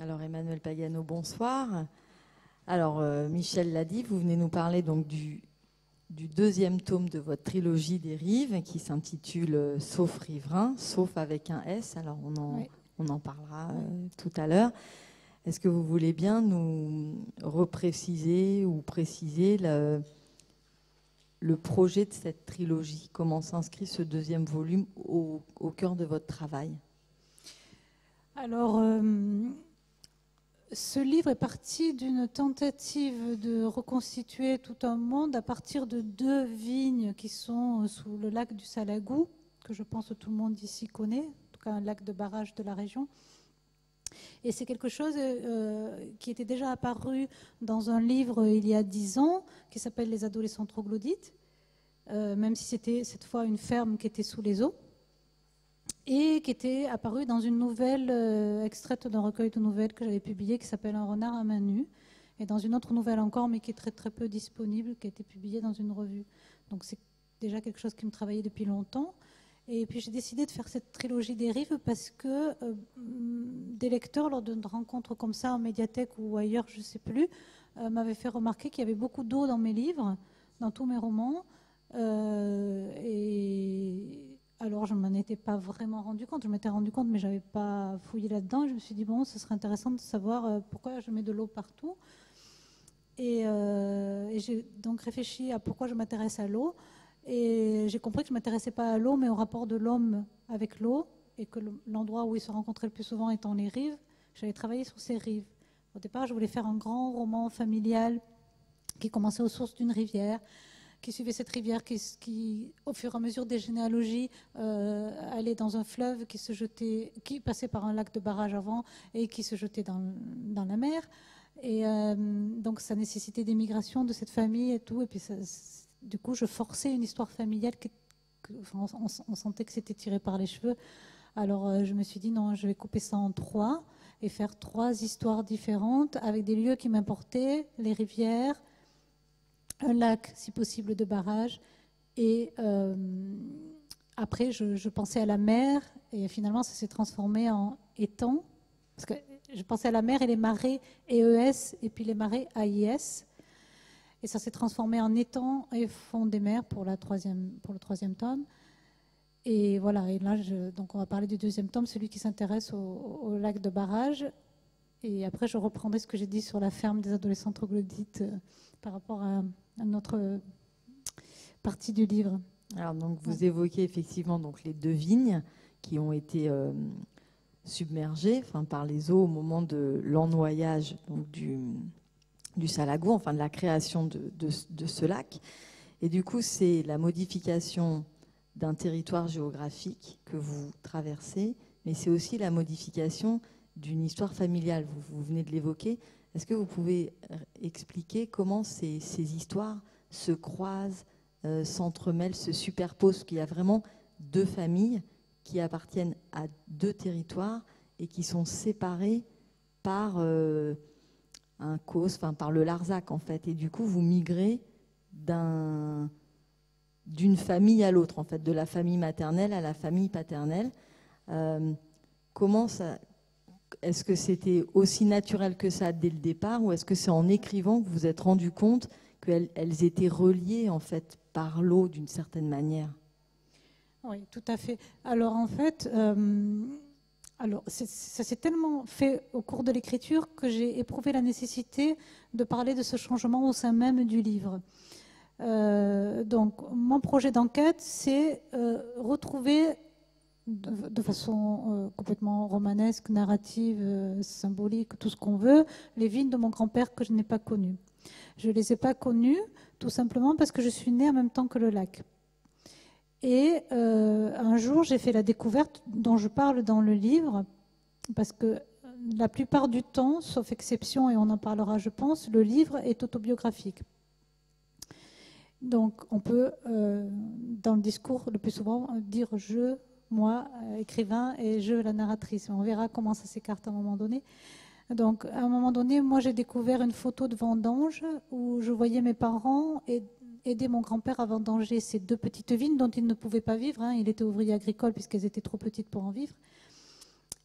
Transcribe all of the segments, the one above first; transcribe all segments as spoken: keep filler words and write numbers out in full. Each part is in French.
Alors Emmanuel Pagano, bonsoir. Alors euh, Michel l'a dit, vous venez nous parler donc du, du deuxième tome de votre trilogie des rives qui s'intitule « Sauf riverain », sauf avec un S, alors on en, oui. on en parlera euh, tout à l'heure. Est-ce que vous voulez bien nous repréciser ou préciser le, le projet de cette trilogie? Comment s'inscrit ce deuxième volume au, au cœur de votre travail? Alors, euh, ce livre est parti d'une tentative de reconstituer tout un monde à partir de deux vignes qui sont sous le lac du Salagou, que je pense que tout le monde ici connaît, en tout cas un lac de barrage de la région. Et c'est quelque chose euh, qui était déjà apparu dans un livre il y a dix ans, qui s'appelle « Les adolescents troglodytes euh, », même si c'était cette fois une ferme qui était sous les eaux, et qui était apparu dans une nouvelle euh, extraite d'un recueil de nouvelles que j'avais publié qui s'appelle « Un renard à main nue », et dans une autre nouvelle encore, mais qui est très, très peu disponible, qui a été publiée dans une revue. Donc c'est déjà quelque chose qui me travaillait depuis longtemps. Et puis j'ai décidé de faire cette trilogie des rives parce que euh, des lecteurs, lors d'une rencontre comme ça en médiathèque ou ailleurs, je ne sais plus, euh, m'avaient fait remarquer qu'il y avait beaucoup d'eau dans mes livres, dans tous mes romans. Euh, et alors je ne m'en étais pas vraiment rendu compte. Je m'étais rendu compte, mais je n'avais pas fouillé là-dedans. Je me suis dit, bon, ce serait intéressant de savoir pourquoi je mets de l'eau partout. Et, euh, et j'ai donc réfléchi à pourquoi je m'intéresse à l'eau. Et j'ai compris que je ne m'intéressais pas à l'eau, mais au rapport de l'homme avec l'eau, et que l'endroit où ils se rencontraient le plus souvent étant les rives, j'avais travaillé sur ces rives. Au départ, je voulais faire un grand roman familial qui commençait aux sources d'une rivière, qui suivait cette rivière, qui, qui au fur et à mesure des généalogies, euh, allait dans un fleuve, qui, se jetait, qui passait par un lac de barrage avant, et qui se jetait dans, dans la mer. Et euh, donc ça nécessitait des migrations de cette famille et tout, et puis ça... Du coup, je forçais une histoire familiale, que, que, enfin, on, on sentait que c'était tiré par les cheveux. Alors, euh, je me suis dit, non, je vais couper ça en trois et faire trois histoires différentes avec des lieux qui m'importaient, les rivières, un lac, si possible, de barrage. Et euh, après, je, je pensais à la mer et finalement, ça s'est transformé en étang. Parce que je pensais à la mer et les marées E E S et puis les marées A I S. Et ça s'est transformé en étang et fond des mers pour, la troisième, pour le troisième tome. Et voilà, et là, je, donc on va parler du deuxième tome, celui qui s'intéresse au, au lac de barrage. Et après, je reprendrai ce que j'ai dit sur la ferme des adolescents troglodytes euh, par rapport à, à notre euh, partie du livre. Alors, donc, vous ouais. évoquez effectivement donc, les deux vignes qui ont été euh, submergées par les eaux au moment de l'ennoyage du... du Salagou, enfin de la création de, de, de ce lac. Et du coup, c'est la modification d'un territoire géographique que vous traversez, mais c'est aussi la modification d'une histoire familiale. Vous, vous venez de l'évoquer. Est-ce que vous pouvez expliquer comment ces, ces histoires se croisent, euh, s'entremêlent, se superposent? Qu'il y a vraiment deux familles qui appartiennent à deux territoires et qui sont séparées par... Euh, un cause, enfin par le Larzac en fait, et du coup vous migrez d'un d'une famille à l'autre en fait, de la famille maternelle à la famille paternelle. Euh, comment ça, est-ce que c'était aussi naturel que ça dès le départ, ou est-ce que c'est en écrivant que vous vous êtes rendu compte qu'elles elles étaient reliées en fait par l'eau d'une certaine manière? Oui, tout à fait. Alors en fait. Euh Alors, ça s'est tellement fait au cours de l'écriture que j'ai éprouvé la nécessité de parler de ce changement au sein même du livre. Euh, donc, mon projet d'enquête, c'est euh, retrouver de, de façon euh, complètement romanesque, narrative, euh, symbolique, tout ce qu'on veut, les vignes de mon grand-père que je n'ai pas connues. Je ne les ai pas connues tout simplement parce que je suis née en même temps que le lac. Et euh, un jour, j'ai fait la découverte dont je parle dans le livre, parce que la plupart du temps, sauf exception, et on en parlera, je pense, le livre est autobiographique. Donc, on peut, euh, dans le discours, le plus souvent, dire « je », « moi », « écrivain » et « je », la narratrice. On verra comment ça s'écarte à un moment donné. Donc, à un moment donné, moi, j'ai découvert une photo de vendange où je voyais mes parents et aider mon grand-père à vendanger ces deux petites vignes dont il ne pouvait pas vivre. Hein. Il était ouvrier agricole puisqu'elles étaient trop petites pour en vivre.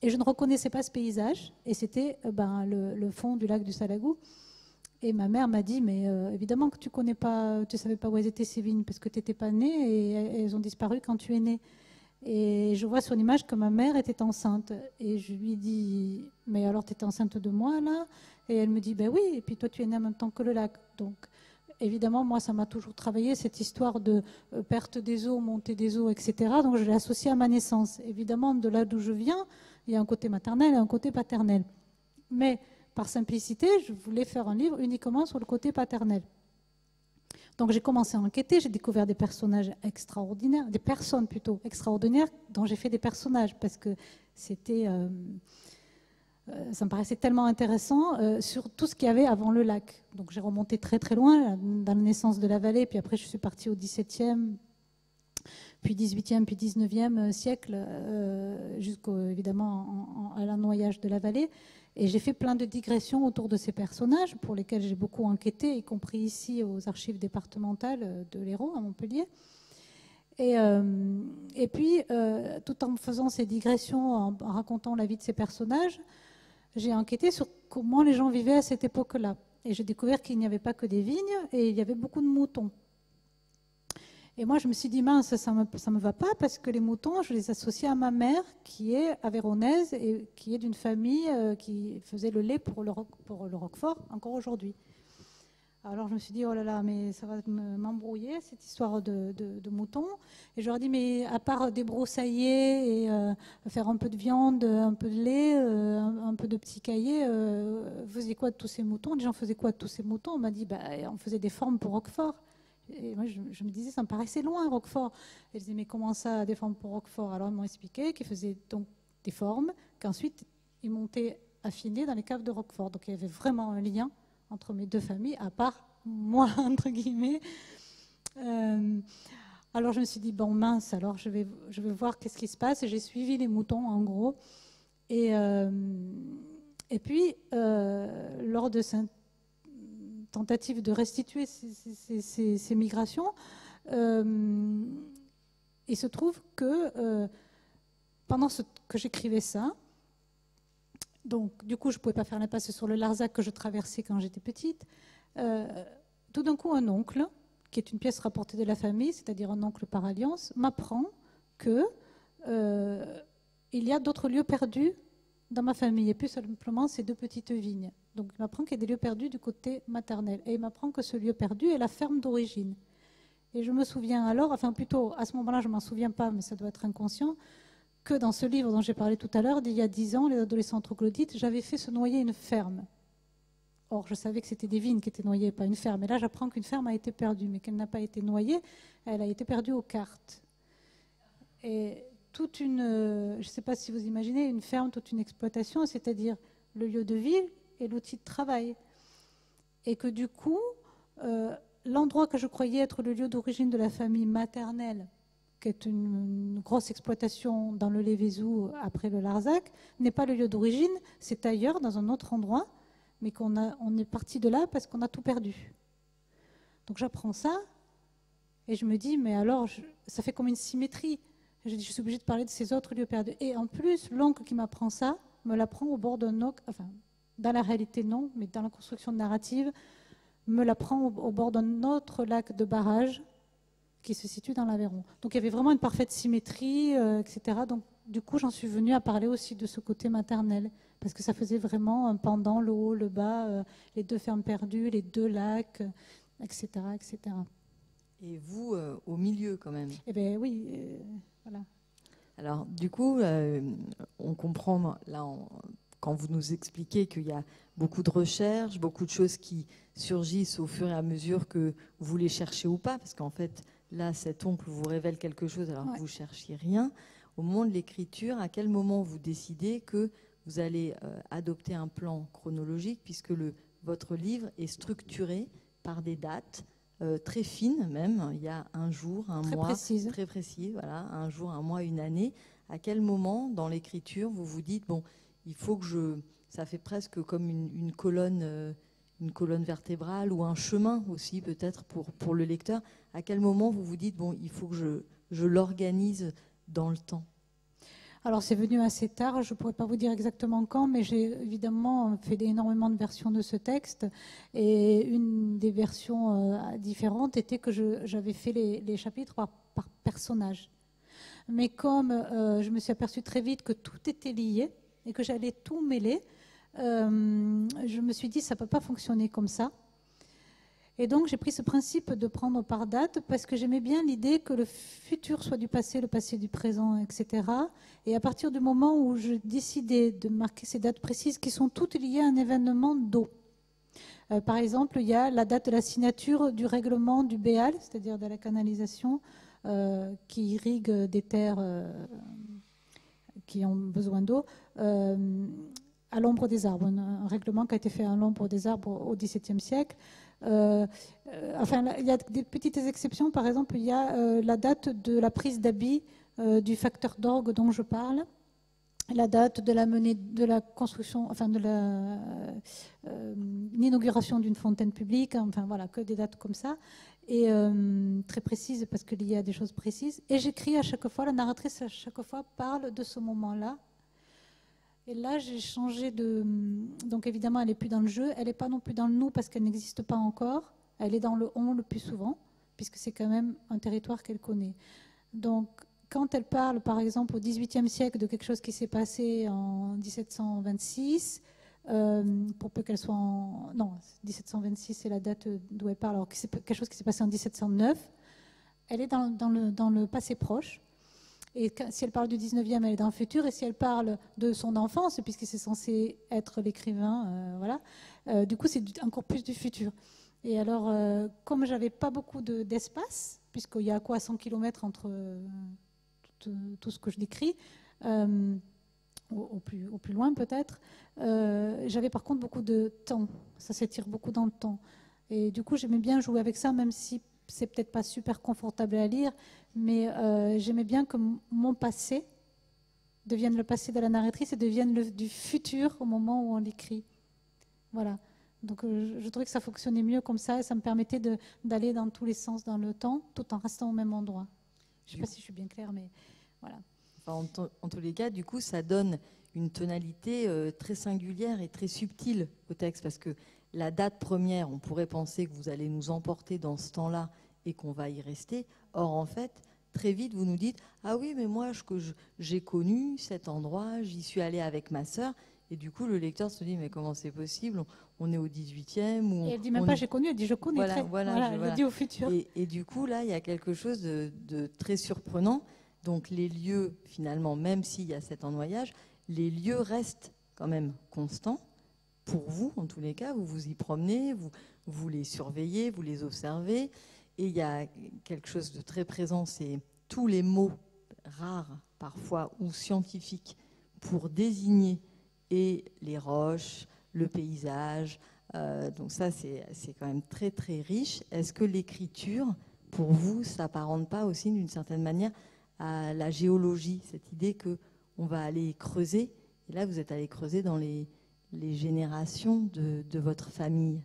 Et je ne reconnaissais pas ce paysage, et c'était ben, le, le fond du lac du Salagou. Et ma mère m'a dit, mais euh, évidemment que tu connais pas, tu savais pas où elles étaient ces vignes, parce que tu n'étais pas née, et elles ont disparu quand tu es née. Et je vois sur l'image que ma mère était enceinte. Et je lui dis, mais alors tu étais enceinte de moi, là? Et elle me dit, ben oui, et puis toi tu es née en même temps que le lac. Donc évidemment, moi ça m'a toujours travaillé, cette histoire de perte des eaux, montée des eaux, et cetera. Donc je l'ai associée à ma naissance. Évidemment, de là d'où je viens, il y a un côté maternel et un côté paternel. Mais par simplicité, je voulais faire un livre uniquement sur le côté paternel. Donc j'ai commencé à enquêter, j'ai découvert des personnages extraordinaires, des personnes plutôt extraordinaires dont j'ai fait des personnages parce que c'était, euh, euh, ça me paraissait tellement intéressant euh, sur tout ce qu'il y avait avant le lac. Donc j'ai remonté très très loin dans la naissance de la vallée, puis après je suis partie au dix-septième, puis dix-huitième, puis dix-neuvième siècle, euh, jusqu'au évidemment en, en, à l'ennoyage de la vallée. Et j'ai fait plein de digressions autour de ces personnages pour lesquels j'ai beaucoup enquêté, y compris ici aux archives départementales de l'Hérault à Montpellier. Et, euh, et puis, euh, tout en faisant ces digressions, en racontant la vie de ces personnages, j'ai enquêté sur comment les gens vivaient à cette époque-là. Et j'ai découvert qu'il n'y avait pas que des vignes, et il y avait beaucoup de moutons. Et moi, je me suis dit, mince, ça me, ça me va pas, parce que les moutons, je les associe à ma mère, qui est avéronaise et qui est d'une famille euh, qui faisait le lait pour le, pour le Roquefort, encore aujourd'hui. Alors, je me suis dit, oh là là, mais ça va m'embrouiller, cette histoire de, de, de moutons. Et je leur ai dit, mais à part débroussailler et euh, faire un peu de viande, un peu de lait, euh, un, un peu de petits caillets, euh, vous faisiez quoi de tous ces moutons? Les gens faisaient quoi de tous ces moutons? On m'a dit, bah, on faisait des formes pour Roquefort. Et moi, je, je me disais, ça me paraissait loin, Roquefort. Et je disais, mais comment ça, des formes pour Roquefort? Alors, ils m'ont expliqué qu'ils faisaient donc des formes, qu'ensuite, ils montaient affinés dans les caves de Roquefort. Donc, il y avait vraiment un lien entre mes deux familles, à part moi, entre guillemets. Euh, alors, je me suis dit, bon, mince, alors, je vais, je vais voir qu'est-ce qui se passe. Et j'ai suivi les moutons, en gros. Et, euh, et puis, euh, lors de cette tentative de restituer ces, ces, ces, ces migrations, euh, il se trouve que euh, pendant ce, que j'écrivais ça, donc du coup je ne pouvais pas faire la passe sur le Larzac que je traversais quand j'étais petite, euh, tout d'un coup un oncle, qui est une pièce rapportée de la famille, c'est-à-dire un oncle par alliance, m'apprend que euh, il y a d'autres lieux perdus dans ma famille, et plus simplement ces deux petites vignes. Donc il m'apprend qu'il y a des lieux perdus du côté maternel. Et il m'apprend que ce lieu perdu est la ferme d'origine. Et je me souviens alors, enfin plutôt, à ce moment-là, je ne m'en souviens pas, mais ça doit être inconscient, que dans ce livre dont j'ai parlé tout à l'heure, d'il y a dix ans, Les adolescents troglodytes, j'avais fait se noyer une ferme. Or, je savais que c'était des vignes qui étaient noyées, pas une ferme. Et là, j'apprends qu'une ferme a été perdue, mais qu'elle n'a pas été noyée, elle a été perdue aux cartes. Et toute une, je ne sais pas si vous imaginez, une ferme, toute une exploitation, c'est-à-dire le lieu de vie et l'outil de travail. Et que du coup, euh, l'endroit que je croyais être le lieu d'origine de la famille maternelle, qui est une, une grosse exploitation dans le Lévezou après le Larzac, n'est pas le lieu d'origine, c'est ailleurs, dans un autre endroit, mais qu'on a, on est parti de là parce qu'on a tout perdu. Donc j'apprends ça, et je me dis, mais alors, je, ça fait comme une symétrie. Je, dis, je suis obligée de parler de ces autres lieux perdus. Et en plus, l'oncle qui m'apprend ça, me l'apprend au bord d'un ocre, enfin, dans la réalité, non, mais dans la construction de narrative, me la prend au, au bord d'un autre lac de barrage qui se situe dans l'Aveyron. Donc il y avait vraiment une parfaite symétrie, euh, et cetera. Donc du coup, j'en suis venue à parler aussi de ce côté maternel, parce que ça faisait vraiment un pendant, le haut, le bas, euh, les deux fermes perdues, les deux lacs, euh, et cetera, et cetera. Et vous, euh, au milieu quand même. Eh bien oui, euh, voilà. Alors du coup, euh, on comprend, là, on... quand vous nous expliquez qu'il y a beaucoup de recherches, beaucoup de choses qui surgissent au fur et à mesure que vous les cherchez ou pas, parce qu'en fait, là, cet oncle vous révèle quelque chose alors ouais. que vous ne cherchiez rien. Au moment de l'écriture, à quel moment vous décidez que vous allez euh, adopter un plan chronologique, puisque le, votre livre est structuré par des dates euh, très fines même. Il y a un jour, un très mois, précise. très précis, voilà, un jour, un mois, une année. À quel moment, dans l'écriture, vous vous dites... bon, il faut que je... ça fait presque comme une, une, colonne, une colonne vertébrale ou un chemin aussi peut-être pour, pour le lecteur. À quel moment vous vous dites, bon, il faut que je, je l'organise dans le temps? Alors c'est venu assez tard, je ne pourrais pas vous dire exactement quand, mais j'ai évidemment fait énormément de versions de ce texte. Et une des versions euh, différentes était que j'avais fait les, les chapitres par, par personnage. Mais comme euh, je me suis aperçue très vite que tout était lié et que j'allais tout mêler, euh, je me suis dit ça ne peut pas fonctionner comme ça. Et donc j'ai pris ce principe de prendre par date parce que j'aimais bien l'idée que le futur soit du passé, le passé du présent, et cetera. Et à partir du moment où je décidais de marquer ces dates précises qui sont toutes liées à un événement d'eau. Euh, par exemple, il y a la date de la signature du règlement du Béal, c'est-à-dire de la canalisation euh, qui irrigue des terres euh, qui ont besoin d'eau, euh, à l'ombre des arbres. Un règlement qui a été fait à l'ombre des arbres au dix-septième siècle. Euh, euh, enfin, il y a des petites exceptions. Par exemple, il y a euh, la date de la prise d'habit euh, du facteur d'orgue dont je parle, la date de la menée de la construction, enfin de l'inauguration euh, d'une fontaine publique. Enfin voilà, que des dates comme ça et euh, très précises parce qu'il y a des choses précises. Et j'écris à chaque fois, la narratrice à chaque fois parle de ce moment-là. Et là, j'ai changé de... Donc évidemment, elle n'est plus dans le jeu, elle n'est pas non plus dans le nous parce qu'elle n'existe pas encore, elle est dans le on le plus souvent, puisque c'est quand même un territoire qu'elle connaît. Donc quand elle parle, par exemple, au dix-huitième siècle de quelque chose qui s'est passé en mille sept cent vingt-six, euh, pour peu qu'elle soit en... Non, mille sept cent vingt-six, c'est la date d'où elle parle, alors que c'est quelque chose qui s'est passé en mille sept cent neuf, elle est dans, dans, le, dans le passé proche. Et si elle parle du dix-neuvième, elle est dans le futur. Et si elle parle de son enfance, puisque c'est censé être l'écrivain, euh, voilà, euh, du coup, c'est encore plus du futur. Et alors, euh, comme j'avais pas beaucoup d'espace, de, puisqu'il y a quoi cent kilomètres entre euh, tout, tout ce que je décris, euh, au, au, plus, au plus loin peut-être, euh, j'avais par contre beaucoup de temps. Ça s'étire beaucoup dans le temps. Et du coup, j'aimais bien jouer avec ça, même si... C'est peut-être pas super confortable à lire, mais euh, j'aimais bien que mon passé devienne le passé de la narratrice et devienne le, du futur au moment où on l'écrit. Voilà. Donc euh, je trouvais que ça fonctionnait mieux comme ça et ça me permettait d'aller dans tous les sens dans le temps, tout en restant au même endroit. Je ne sais pas si je suis bien claire, mais voilà. En, en tous les cas, du coup, ça donne une tonalité euh, très singulière et très subtile au texte, parce que la date première, on pourrait penser que vous allez nous emporter dans ce temps-là et qu'on va y rester. Or, en fait, très vite, vous nous dites « Ah oui, mais moi, j'ai connu cet endroit, j'y suis allée avec ma sœur. » Et du coup, le lecteur se dit « Mais comment c'est possible on, on est au dix-huitième ?» Et elle ne dit même pas « J'ai connu », elle dit « Je connais voilà, très. Voilà, voilà, je, voilà. Je dis au futur. » Et, et du coup, là, il y a quelque chose de, de très surprenant. Donc, les lieux, finalement, même s'il y a cet ennoyage, les lieux restent quand même constants. Pour vous, en tous les cas, vous vous y promenez, vous, vous les surveillez, vous les observez. Et il y a quelque chose de très présent, c'est tous les mots rares, parfois, ou scientifiques, pour désigner et les roches, le paysage. Euh, donc ça, c'est quand même très, très riche. Est-ce que l'écriture, pour vous, s'apparente pas aussi, d'une certaine manière, à la géologie, cette idée qu'on va aller creuser? Et là, vous êtes allé creuser dans les... les générations de, de votre famille?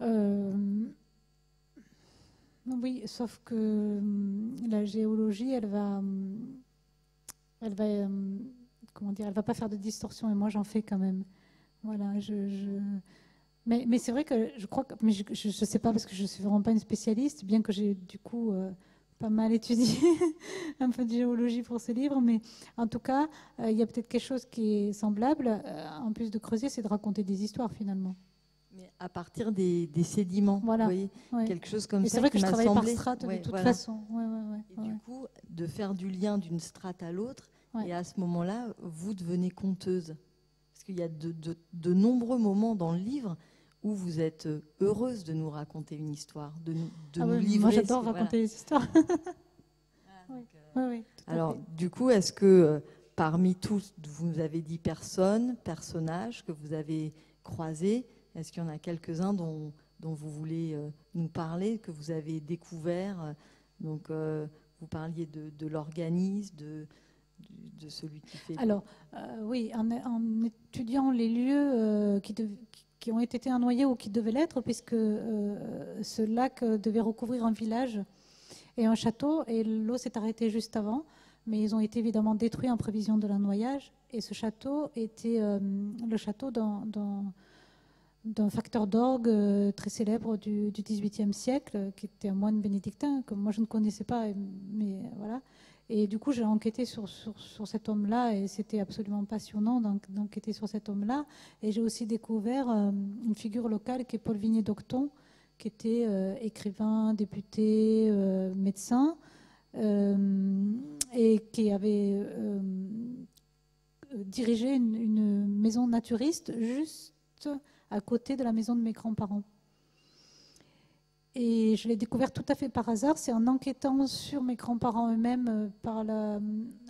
euh, Oui, sauf que la géologie, elle va, elle va, comment dire, elle va pas faire de distorsion, et moi j'en fais quand même. Voilà, je, je... mais, mais c'est vrai que je crois que, mais je, je, je sais pas parce que je suis vraiment pas une spécialiste, bien que j'ai du coup euh, pas mal étudié un peu de géologie pour ce livre, mais en tout cas, il euh, y a peut-être quelque chose qui est semblable, euh, en plus de creuser, c'est de raconter des histoires finalement. Mais à partir des, des sédiments, voilà. Vous voyez, ouais. Quelque chose comme et ça. C'est vrai que je travaille semblé... par strate ouais, de toute voilà. façon. Ouais, ouais, ouais, et ouais. Du coup, de faire du lien d'une strate à l'autre, ouais. Et à ce moment-là, vous devenez conteuse. Parce qu'il y a de, de, de nombreux moments dans le livre où vous êtes heureuse de nous raconter une histoire, de nous, de ah nous oui, livrer. Moi, j'adore raconter voilà. les histoires. Oui. Oui, oui, alors, du coup, est-ce que euh, parmi tous, vous nous avez dit personnes, personnages que vous avez croisés, est-ce qu'il y en a quelques-uns dont, dont vous voulez euh, nous parler, que vous avez découvert? Donc, euh, vous parliez de, de l'organisme, de... de celui qui fait... Alors, euh, oui, en, en étudiant les lieux euh, qui, de, qui ont été ennoyés ou qui devaient l'être, puisque euh, ce lac devait recouvrir un village, et un château, et l'eau s'est arrêtée juste avant, mais ils ont été évidemment détruits en prévision de leur noyage, et ce château était euh, le château d'un, d'un, d'un facteur d'orgue euh, très célèbre du, du dix-huitième siècle, qui était un moine bénédictin, que moi je ne connaissais pas, mais voilà. Et du coup, j'ai enquêté sur, sur, sur cet homme-là, et c'était absolument passionnant d'en, d'enquêter sur cet homme-là. Et j'ai aussi découvert euh, une figure locale qui est Paul Vigné d'Octon, qui était euh, écrivain, député, euh, médecin, euh, et qui avait euh, dirigé une, une maison naturiste juste à côté de la maison de mes grands-parents. Et je l'ai découvert tout à fait par hasard, c'est en enquêtant sur mes grands-parents eux-mêmes, par la,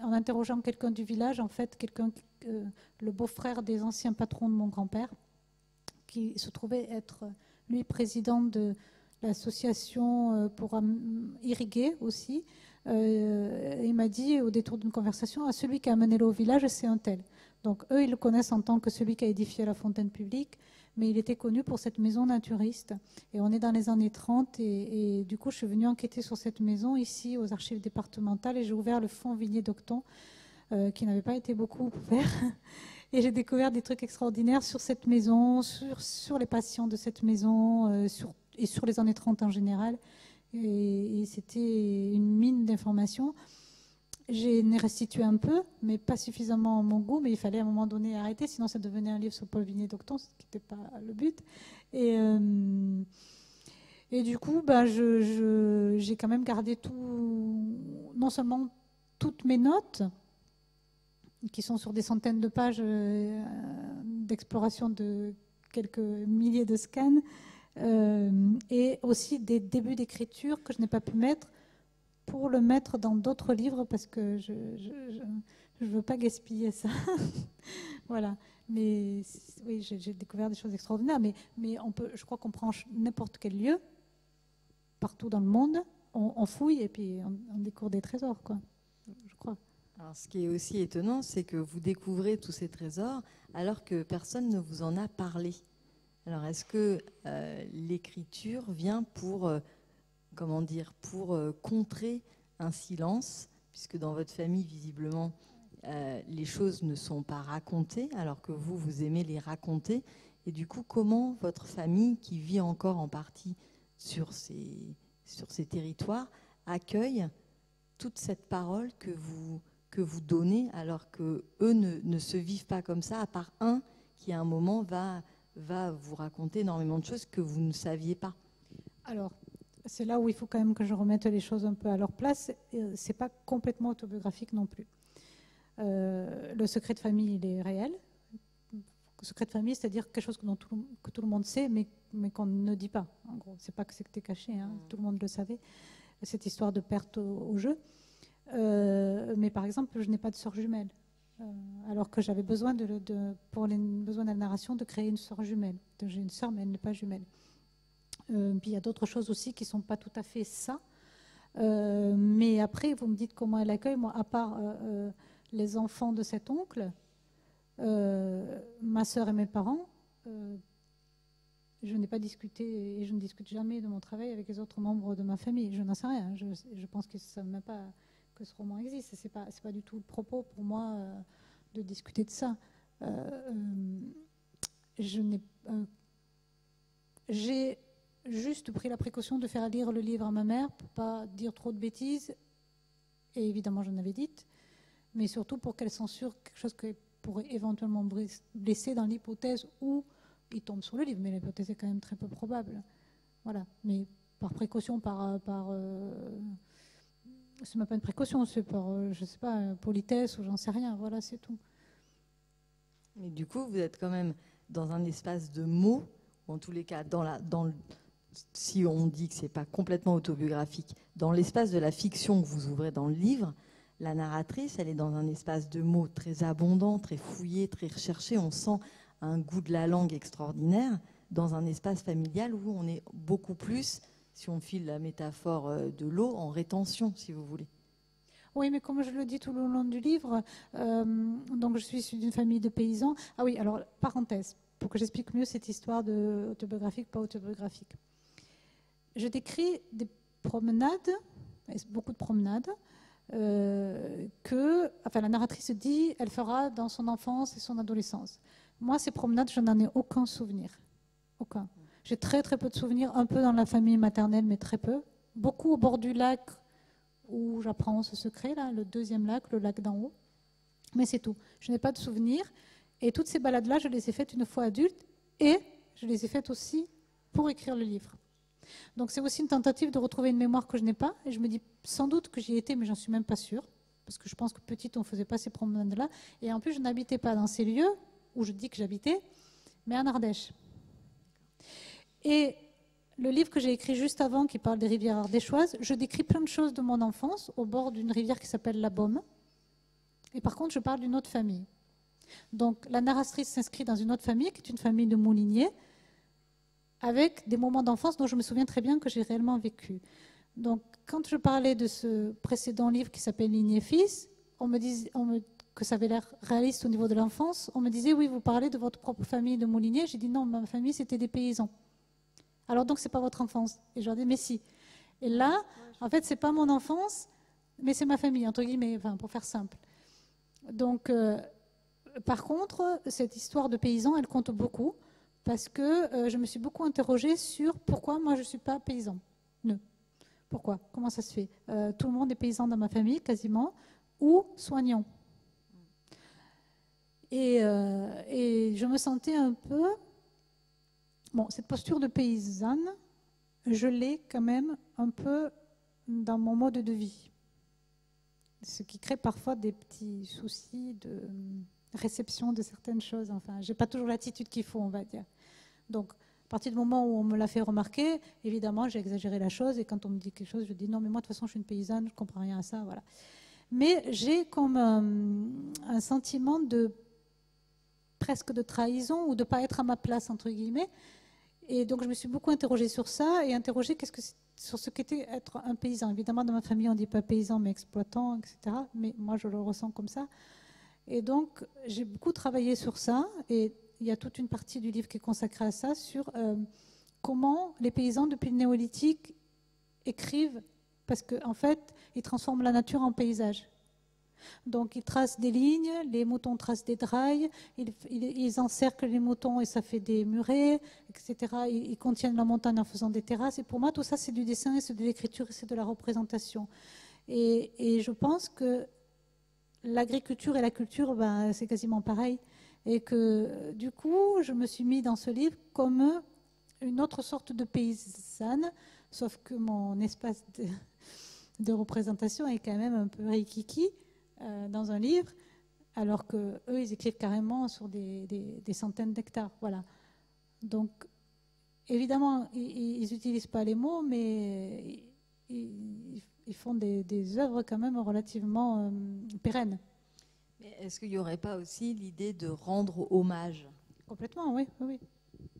en interrogeant quelqu'un du village, en fait, quelqu'un, euh, le beau-frère des anciens patrons de mon grand-père, qui se trouvait être, lui, président de l'association pour irriguer aussi. Euh, il m'a dit, au détour d'une conversation, ah, celui qui a amené l'eau au village, c'est un tel. Donc eux, ils le connaissent en tant que celui qui a édifié la fontaine publique, mais il était connu pour cette maison naturiste. Et on est dans les années trente, et, et du coup, je suis venue enquêter sur cette maison, ici, aux archives départementales, et j'ai ouvert le fonds Villiers d'Octon, euh, qui n'avait pas été beaucoup ouvert. Et j'ai découvert des trucs extraordinaires sur cette maison, sur, sur les patients de cette maison, euh, sur, et sur les années trente en général. Et, et c'était une mine d'informations. J'ai restitué un peu, mais pas suffisamment à mon goût, mais il fallait à un moment donné arrêter, sinon ça devenait un livre sur Paul Vigné d'Octon, ce qui n'était pas le but. Et, euh, et du coup, ben, je, je, j'ai quand même gardé tout, non seulement toutes mes notes, qui sont sur des centaines de pages euh, d'exploration de quelques milliers de scans, euh, et aussi des débuts d'écriture que je n'ai pas pu mettre, pour le mettre dans d'autres livres, parce que je ne veux pas gaspiller ça. Voilà. Mais oui, j'ai, j'ai découvert des choses extraordinaires. Mais, mais on peut, je crois qu'on prend n'importe quel lieu, partout dans le monde, on, on fouille et puis on, on découvre des trésors, quoi, je crois. Alors, ce qui est aussi étonnant, c'est que vous découvrez tous ces trésors alors que personne ne vous en a parlé. Alors, est-ce que euh, l'écriture vient pour... Euh, comment dire, pour euh, contrer un silence, puisque dans votre famille, visiblement, euh, les choses ne sont pas racontées, alors que vous, vous aimez les raconter. Et du coup, comment votre famille, qui vit encore en partie sur ces, sur ces territoires, accueille toute cette parole que vous, que vous donnez, alors qu'eux ne, ne se vivent pas comme ça, à part un qui, à un moment, va, va vous raconter énormément de choses que vous ne saviez pas. Alors, c'est là où il faut quand même que je remette les choses un peu à leur place. C'est pas complètement autobiographique non plus. Euh, le secret de famille, il est réel. Le secret de famille, c'est-à-dire quelque chose que, dont tout, que tout le monde sait, mais, mais qu'on ne dit pas. En gros, c'est pas que c'était caché, hein. Tout le monde le savait. Cette histoire de perte au, au jeu. Euh, mais par exemple, je n'ai pas de sœur jumelle, euh, alors que j'avais besoin de, de, pour les besoins de la narration, de créer une sœur jumelle. Donc, j'ai une sœur, mais elle n'est pas jumelle. Euh, puis il y a d'autres choses aussi qui ne sont pas tout à fait ça. Euh, mais après, vous me dites comment elle accueille. Moi, à part euh, euh, les enfants de cet oncle, euh, ma sœur et mes parents, euh, je n'ai pas discuté et je ne discute jamais de mon travail avec les autres membres de ma famille. Je n'en sais rien. Je, je pense qu'ils ne savent même pas que ce roman existe. Ce n'est pas, c'est pas du tout le propos pour moi euh, de discuter de ça. Euh, euh, je n'ai, euh, j'ai... juste pris la précaution de faire lire le livre à ma mère pour ne pas dire trop de bêtises, et évidemment j'en avais dites, mais surtout pour qu'elle censure quelque chose qui pourrait éventuellement blesser dans l'hypothèse où il tombe sur le livre, mais l'hypothèse est quand même très peu probable. Voilà, mais par précaution, par... par euh, c'est même pas une précaution, c'est par, euh, je sais pas, politesse ou j'en sais rien, voilà, c'est tout. Mais du coup, vous êtes quand même dans un espace de mots, ou en tous les cas, dans la... Dans le si on dit que ce n'est pas complètement autobiographique, dans l'espace de la fiction que vous ouvrez dans le livre, la narratrice, elle est dans un espace de mots très abondant, très fouillé, très recherché. On sent un goût de la langue extraordinaire dans un espace familial où on est beaucoup plus, si on file la métaphore de l'eau, en rétention, si vous voulez. Oui, mais comme je le dis tout le long du livre, euh, donc je suis issue d'une famille de paysans. Ah oui, alors, parenthèse, pour que j'explique mieux cette histoire de autobiographique, pas autobiographique. Je décris des promenades beaucoup de promenades, euh, que enfin, la narratrice dit elle fera dans son enfance et son adolescence. Moi, ces promenades, je n'en ai aucun souvenir. Aucun. J'ai très très peu de souvenirs, un peu dans la famille maternelle, mais très peu. Beaucoup au bord du lac où j'apprends ce secret, là, le deuxième lac, le lac d'en haut. Mais c'est tout. Je n'ai pas de souvenirs. Et toutes ces balades-là, je les ai faites une fois adulte et je les ai faites aussi pour écrire le livre. Donc c'est aussi une tentative de retrouver une mémoire que je n'ai pas. Et je me dis sans doute que j'y étais, mais j'en suis même pas sûre. Parce que je pense que petite, on ne faisait pas ces promenades-là. Et en plus, je n'habitais pas dans ces lieux où je dis que j'habitais, mais en Ardèche. Et le livre que j'ai écrit juste avant, qui parle des rivières ardéchoises, je décris plein de choses de mon enfance au bord d'une rivière qui s'appelle la Baume. Et par contre, je parle d'une autre famille. Donc la narratrice s'inscrit dans une autre famille, qui est une famille de mouliniers, avec des moments d'enfance dont je me souviens très bien que j'ai réellement vécu. Donc quand je parlais de ce précédent livre qui s'appelle Ligné fils, on me disait, on me, que ça avait l'air réaliste au niveau de l'enfance, on me disait oui, vous parlez de votre propre famille de mouliniers. J'ai dit non, ma famille c'était des paysans. Alors donc c'est pas votre enfance. Et je leur dis mais si. Et là, en fait c'est pas mon enfance, mais c'est ma famille entre guillemets, enfin, pour faire simple. Donc euh, par contre, cette histoire de paysan, elle compte beaucoup parce que euh, je me suis beaucoup interrogée sur pourquoi moi je ne suis pas paysan. Ne. Pourquoi? Comment ça se fait? euh, Tout le monde est paysan dans ma famille, quasiment, ou soignant. Et, euh, et je me sentais un peu... Bon, cette posture de paysanne, je l'ai quand même un peu dans mon mode de vie. Ce qui crée parfois des petits soucis de... réception de certaines choses, enfin, j'ai pas toujours l'attitude qu'il faut, on va dire. Donc, à partir du moment où on me l'a fait remarquer, évidemment, j'ai exagéré la chose, et quand on me dit quelque chose, je dis non, mais moi, de toute façon, je suis une paysanne, je comprends rien à ça, voilà. Mais j'ai comme un, un sentiment de presque de trahison, ou de pas être à ma place, entre guillemets, et donc je me suis beaucoup interrogée sur ça, et interrogée qu'est-ce que sur ce qu'était être un paysan. Évidemment, dans ma famille, on dit pas paysan, mais exploitant, et cetera, mais moi, je le ressens comme ça. Et donc, j'ai beaucoup travaillé sur ça, et il y a toute une partie du livre qui est consacrée à ça, sur euh, comment les paysans, depuis le néolithique, écrivent, parce qu'en en fait, ils transforment la nature en paysage. Donc, ils tracent des lignes, les moutons tracent des drailles, ils, ils, ils encerclent les moutons et ça fait des murets, et cetera. Ils, ils contiennent la montagne en faisant des terrasses, et pour moi, tout ça, c'est du dessin, c'est de l'écriture, c'est de la représentation. Et, et je pense que l'agriculture et la culture, ben, c'est quasiment pareil. Et que du coup, je me suis mis dans ce livre comme une autre sorte de paysanne, sauf que mon espace de, de représentation est quand même un peu rikiki euh, dans un livre, alors qu'eux, ils écrivent carrément sur des, des, des centaines d'hectares. Voilà. Donc, évidemment, ils n'utilisent pas les mots, mais ils, ils font des, des œuvres quand même relativement euh, pérennes. Est-ce qu'il n'y aurait pas aussi l'idée de rendre hommage? Complètement, oui, oui.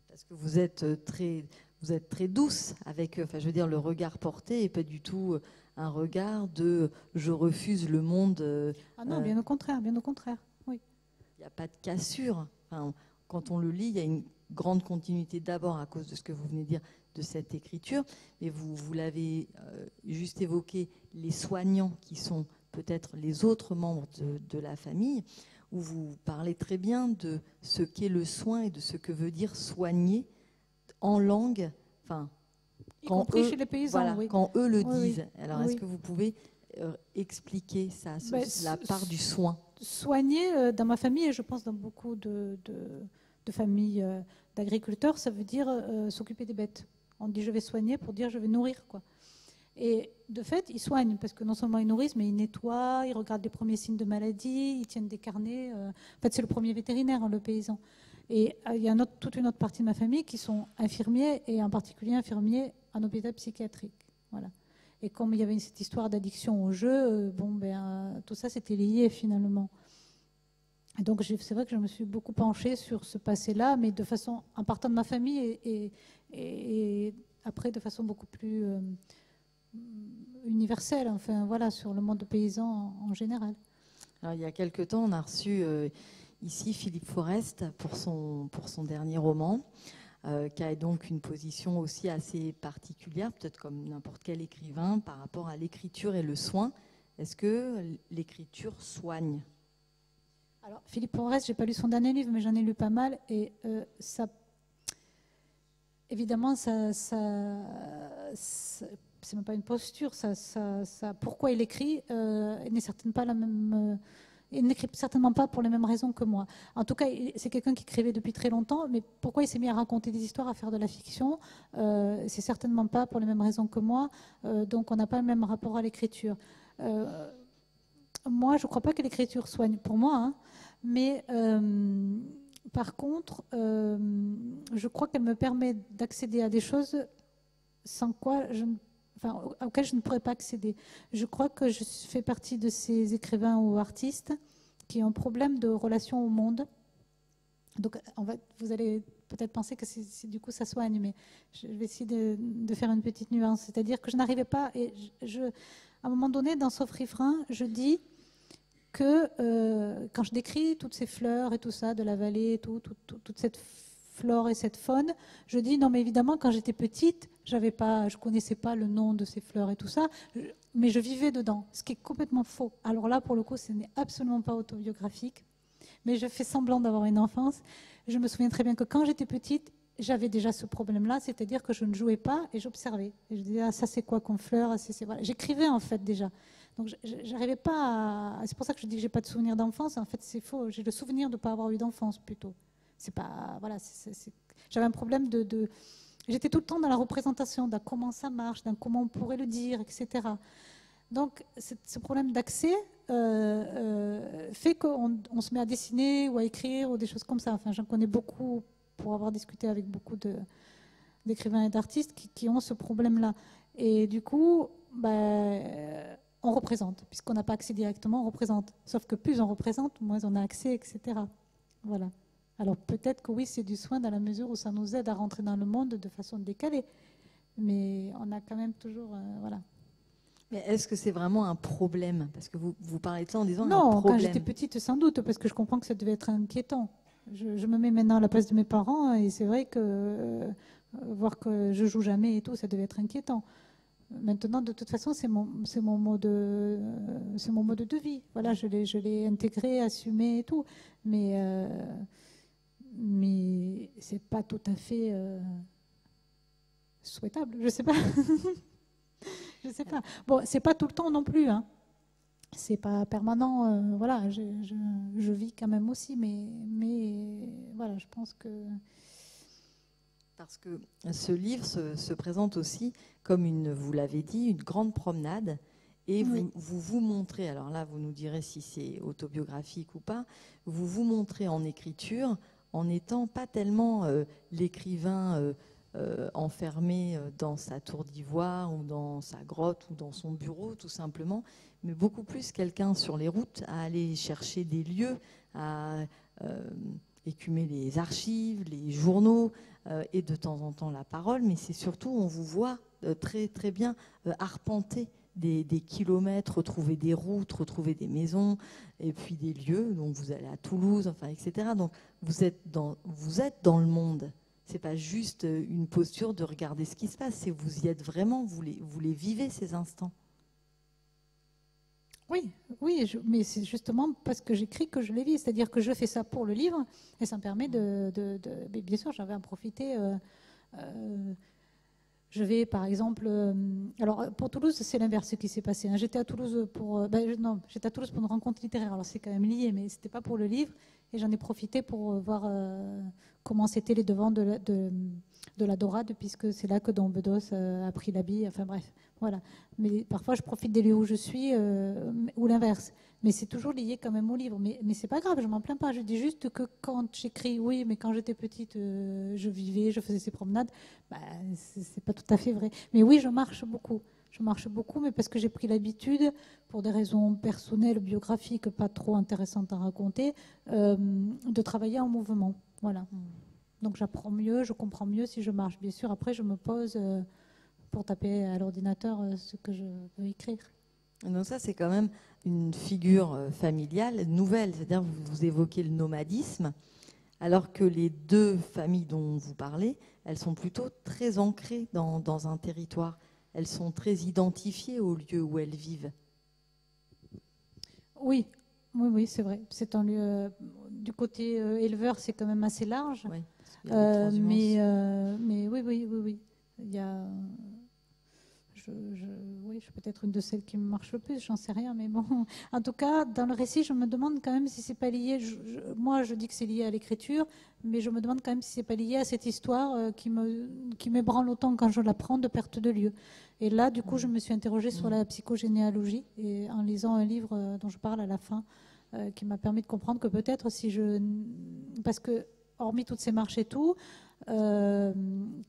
Parce que vous êtes très, vous êtes très douce avec, enfin, je veux dire, le regard porté et pas du tout un regard de je refuse le monde. Euh, ah non, bien au contraire, bien au contraire, oui. Il n'y a pas de cassure. Enfin, quand on le lit, il y a une grande continuité d'abord à cause de ce que vous venez de dire, de cette écriture, mais vous, vous l'avez euh, juste évoqué, les soignants qui sont peut-être les autres membres de, de la famille, où vous parlez très bien de ce qu'est le soin et de ce que veut dire soigner en langue, enfin, quand, voilà, oui. Quand eux le oui, disent. Oui. Alors, oui. Est-ce que vous pouvez euh, expliquer ça, ce, ben, la part du soin? Soigner, euh, dans ma famille, et je pense dans beaucoup de, de, de familles euh, d'agriculteurs, ça veut dire euh, s'occuper des bêtes. On dit je vais soigner pour dire je vais nourrir, quoi. Et de fait, ils soignent, parce que non seulement ils nourrissent, mais ils nettoient, ils regardent les premiers signes de maladie, ils tiennent des carnets. En fait, c'est le premier vétérinaire, hein, le paysan. Et il y a une autre, toute une autre partie de ma famille qui sont infirmiers, et en particulier infirmiers en hôpital psychiatrique. Voilà. Et comme il y avait cette histoire d'addiction au jeu, bon, ben, tout ça, c'était lié finalement. Et donc, c'est vrai que je me suis beaucoup penchée sur ce passé-là, mais de façon, en partant de ma famille et, et, et après de façon beaucoup plus euh, universelle, enfin voilà, sur le monde paysan en, en général. Alors, il y a quelque temps, on a reçu euh, ici Philippe Forest pour son, pour son dernier roman. euh, qui a donc une position aussi assez particulière, peut-être comme n'importe quel écrivain, par rapport à l'écriture et le soin. Est-ce que l'écriture soigne? Alors, Philippe Forest, je n'ai pas lu son dernier livre, mais j'en ai lu pas mal, et euh, ça, évidemment, ça, ça, ça c'est même pas une posture, ça, ça, ça, pourquoi il écrit, euh, il n'est certainement pas la même... Euh, il n'écrit certainement pas pour les mêmes raisons que moi. En tout cas, c'est quelqu'un qui écrivait depuis très longtemps, mais pourquoi il s'est mis à raconter des histoires, à faire de la fiction, euh, c'est certainement pas pour les mêmes raisons que moi, euh, donc on n'a pas le même rapport à l'écriture. Euh, moi, je ne crois pas que l'écriture soigne, pour moi, hein, mais euh, par contre, euh, je crois qu'elle me permet d'accéder à des choses sans quoi je ne Enfin, auquel je ne pourrais pas accéder. Je crois que je fais partie de ces écrivains ou artistes qui ont problème de relation au monde. Donc, en fait, vous allez peut-être penser que c'est, du coup ça soigne, mais je vais essayer de, de faire une petite nuance. C'est-à-dire que je n'arrivais pas, et je, je, à un moment donné, dans Sauf riverain, je dis que euh, quand je décris toutes ces fleurs et tout ça, de la vallée et tout, tout, tout toute cette flore et cette faune, je dis non mais évidemment quand j'étais petite, j'avais pas, je connaissais pas le nom de ces fleurs et tout ça, je, mais je vivais dedans, ce qui est complètement faux. Alors là pour le coup ce n'est absolument pas autobiographique, mais je fais semblant d'avoir une enfance. Je me souviens très bien que quand j'étais petite, j'avais déjà ce problème-là, c'est-à-dire que je ne jouais pas et j'observais. Et je disais ah ça c'est quoi comme fleur, ah, voilà. J'écrivais en fait déjà. Donc j'arrivais pas, à... c'est pour ça que je dis que j'ai pas de souvenir d'enfance. En fait c'est faux, j'ai le souvenir de pas avoir eu d'enfance plutôt. C'est pas, voilà, j'avais un problème de, de j'étais tout le temps dans la représentation d'un comment ça marche, d'un comment on pourrait le dire, et cetera. Donc ce problème d'accès euh, euh, fait qu'on on se met à dessiner ou à écrire ou des choses comme ça. Enfin, j'en connais beaucoup pour avoir discuté avec beaucoup d'écrivains et d'artistes qui, qui ont ce problème-là. Et du coup, ben, on représente, puisqu'on n'a pas accès directement, on représente. Sauf que plus on représente, moins on a accès, et cetera. Voilà. Alors peut-être que oui, c'est du soin dans la mesure où ça nous aide à rentrer dans le monde de façon décalée. Mais on a quand même toujours... Euh, voilà. Mais est-ce que c'est vraiment un problème? Parce que vous, vous parlez de ça en disant non, un problème. Non, quand j'étais petite, sans doute, parce que je comprends que ça devait être inquiétant. Je, je me mets maintenant à la place de mes parents et c'est vrai que euh, voir que je joue jamais et tout, ça devait être inquiétant. Maintenant, de toute façon, c'est mon, mon mode, euh, c'est mon mode de vie. Voilà, je l'ai intégré, assumé et tout. Mais... Euh, mais c'est pas tout à fait euh, souhaitable, je sais pas. Je sais pas. Bon, c'est pas tout le temps non plus, hein. C'est pas permanent, euh, voilà, je, je, je vis quand même aussi, mais, mais voilà, je pense que... Parce que ce livre se, se présente aussi comme une, vous l'avez dit, une grande promenade. Et oui. vous, vous vous montrez, alors là vous nous direz si c'est autobiographique ou pas, vous vous montrez en écriture en n'étant pas tellement euh, l'écrivain euh, euh, enfermé dans sa tour d'ivoire ou dans sa grotte ou dans son bureau tout simplement, mais beaucoup plus quelqu'un sur les routes à aller chercher des lieux, à euh, écumer les archives, les journaux euh, et de temps en temps la parole, mais c'est surtout on vous voit euh, très, très bien euh, arpenter Des, des kilomètres, retrouver des routes, retrouver des maisons, et puis des lieux. Donc vous allez à Toulouse, enfin, et cetera. Donc vous êtes dans, vous êtes dans le monde. C'est pas juste une posture de regarder ce qui se passe. C'est vous y êtes vraiment. Vous les, vous les vivez ces instants. Oui, oui, je, mais c'est justement parce que j'écris que je les vis. C'est-à-dire que je fais ça pour le livre, et ça me permet de. de, de mais bien sûr, j'en vais en profiter. Euh, euh, Je vais, par exemple... Euh, alors, pour Toulouse, c'est l'inverse qui s'est passé. Hein. J'étais à Toulouse pour... Euh, ben, non, j'étais à Toulouse pour une rencontre littéraire. Alors, c'est quand même lié, mais c'était pas pour le livre. Et j'en ai profité pour euh, voir euh, comment c'était les devants de la, de, de la Dorade, puisque c'est là que Dom Bédos euh, a pris l'habit. Enfin, bref, voilà. Mais parfois, je profite des lieux où je suis, euh, ou l'inverse. Mais c'est toujours lié quand même au livre. Mais, mais c'est pas grave, je m'en plains pas. Je dis juste que quand j'écris, oui, mais quand j'étais petite, euh, je vivais, je faisais ces promenades. Bah, c'est pas tout à fait vrai. Mais oui, je marche beaucoup. Je marche beaucoup, mais parce que j'ai pris l'habitude, pour des raisons personnelles, biographiques, pas trop intéressantes à raconter, euh, de travailler en mouvement. Voilà. Donc j'apprends mieux, je comprends mieux si je marche. Bien sûr, après, je me pose euh, pour taper à l'ordinateur euh, ce que je veux écrire. Donc ça, c'est quand même une figure familiale nouvelle, c'est-à-dire vous évoquez le nomadisme. alors que les deux familles dont vous parlez, elles sont plutôt très ancrées dans, dans un territoire. Elles sont très identifiées au lieu où elles vivent. Oui, oui, oui, c'est vrai. C'est un lieu du côté euh, éleveur, c'est quand même assez large. Oui, euh, mais, euh, mais oui, oui, oui, oui. Il y a, je, je, oui, je suis peut-être une de celles qui me marche le plus. J'en sais rien, mais bon. En tout cas, dans le récit, je me demande quand même si c'est pas lié. Je, je, moi, je dis que c'est lié à l'écriture, mais je me demande quand même si c'est pas lié à cette histoire euh, qui me, qui m'ébranle autant quand je la prends de perte de lieu. Et là, du coup, je me suis interrogée sur la psychogénéalogie, et en lisant un livre dont je parle à la fin, euh, qui m'a permis de comprendre que peut-être si je... Parce que, hormis toutes ces marches et tout, euh,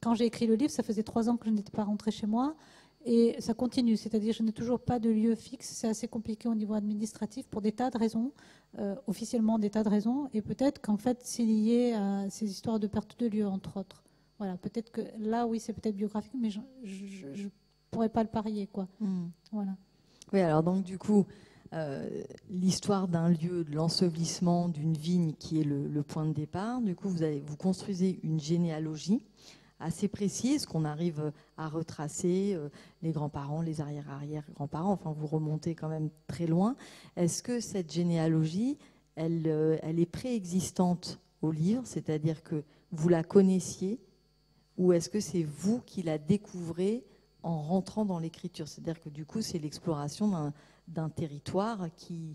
quand j'ai écrit le livre, ça faisait trois ans que je n'étais pas rentrée chez moi, et ça continue, c'est-à-dire je n'ai toujours pas de lieu fixe, c'est assez compliqué au niveau administratif pour des tas de raisons, euh, officiellement des tas de raisons, et peut-être qu'en fait, c'est lié à ces histoires de perte de lieu, entre autres. Voilà, peut-être que là, oui, c'est peut-être biographique, mais je... je, je Je ne pourrais pas le parier, quoi. Mmh. Voilà. Oui, alors donc du coup, euh, l'histoire d'un lieu, de l'ensevelissement d'une vigne qui est le, le point de départ, du coup, vous, avez, vous construisez une généalogie assez précise qu'on arrive à retracer, euh, les grands-parents, les arrière-arrière-grands-parents, enfin, vous remontez quand même très loin. Est-ce que cette généalogie, elle, euh, elle est préexistante au livre, c'est-à-dire que vous la connaissiez, ou est-ce que c'est vous qui la découvrez en rentrant dans l'écriture, c'est-à-dire que du coup, c'est l'exploration d'un territoire qui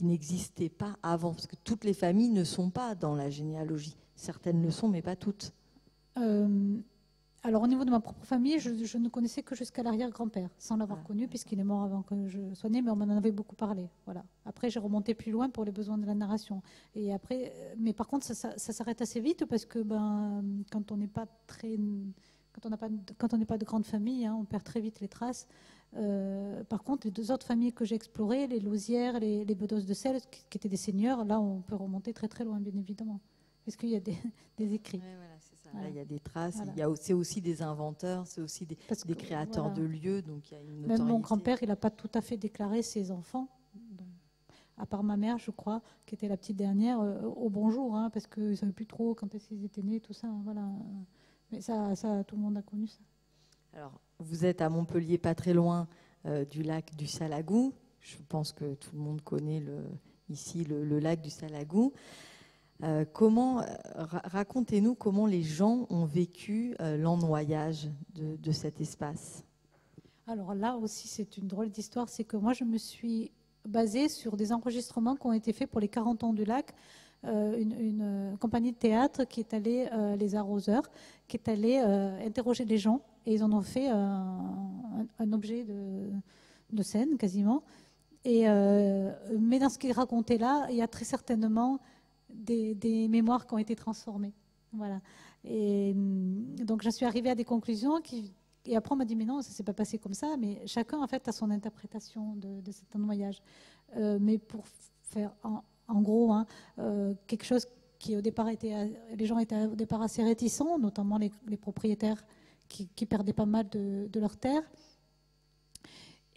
n'existait pas avant, parce que toutes les familles ne sont pas dans la généalogie. Certaines le sont, mais pas toutes. Euh, alors, au niveau de ma propre famille, je, je ne connaissais que jusqu'à l'arrière-grand-père, sans l'avoir ah, connu, puisqu'il est mort avant que je sois née, mais on m'en avait beaucoup parlé. Voilà. Après, j'ai remonté plus loin pour les besoins de la narration. Et après, mais par contre, ça, ça, ça s'arrête assez vite, parce que ben, quand on n'est pas très... Quand on n'a pas, quand on n'est pas de grande famille, hein, on perd très vite les traces. Euh, par contre, les deux autres familles que j'ai explorées, les Lausières, les, les Bédos de Celles, qui, qui étaient des seigneurs, là, on peut remonter très très loin, bien évidemment, parce qu'il y a des, des écrits. Ouais, voilà, c'est ça. Voilà. Là, il y a des traces. Voilà. Il y a aussi, aussi des inventeurs, c'est aussi des, parce que, des créateurs voilà. de lieux, donc il y a une notoriété. Même mon grand-père, il n'a pas tout à fait déclaré ses enfants. Donc, à part ma mère, je crois, qui était la petite dernière, euh, au bonjour, hein, parce qu'ils ne savaient plus trop quand est-ce qu'ils étaient nés, tout ça. Hein, voilà. Mais ça, ça, tout le monde a connu ça. Alors, vous êtes à Montpellier, pas très loin euh, du lac du Salagou. Je pense que tout le monde connaît le, ici le, le lac du Salagou. Euh, comment, ra racontez-nous comment les gens ont vécu euh, l'ennoyage de, de cet espace. Alors là aussi, c'est une drôle d'histoire. C'est que moi, je me suis basée sur des enregistrements qui ont été faits pour les quarante ans du lac. Euh, une, une euh, compagnie de théâtre qui est allée, euh, les arroseurs, qui est allée euh, interroger les gens, et ils en ont fait euh, un, un objet de, de scène quasiment. Et, euh, mais dans ce qu'ils racontaient là, il y a très certainement des, des mémoires qui ont été transformées. Voilà. Et donc j'en suis arrivée à des conclusions qui... Et après, on m'a dit, mais non, ça ne s'est pas passé comme ça, mais chacun, en fait, a son interprétation de, de cet ennoyage. Euh, mais pour faire... En, En gros, hein, euh, quelque chose qui au départ était, les gens étaient au départ assez réticents, notamment les, les propriétaires qui, qui perdaient pas mal de, de leurs terres,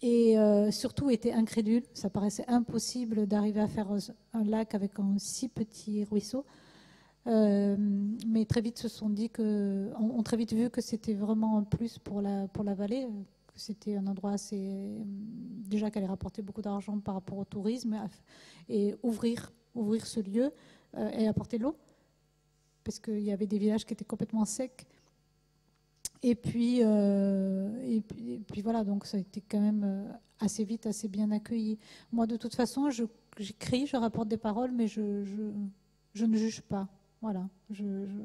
et euh, surtout étaient incrédules. Ça paraissait impossible d'arriver à faire un lac avec un si petit ruisseau, euh, mais très vite se sont dit que, ont on très vite vu que c'était vraiment un plus pour la pour la vallée. C'était un endroit assez, déjà qu'elle allait rapporter beaucoup d'argent par rapport au tourisme, et ouvrir, ouvrir ce lieu euh, et apporter l'eau, parce qu'il y avait des villages qui étaient complètement secs. Et puis, euh, et puis, et puis voilà, donc ça a été quand même assez vite, assez bien accueilli. Moi, de toute façon, j'écris, je, je rapporte des paroles, mais je, je, je ne juge pas. Voilà, je, je,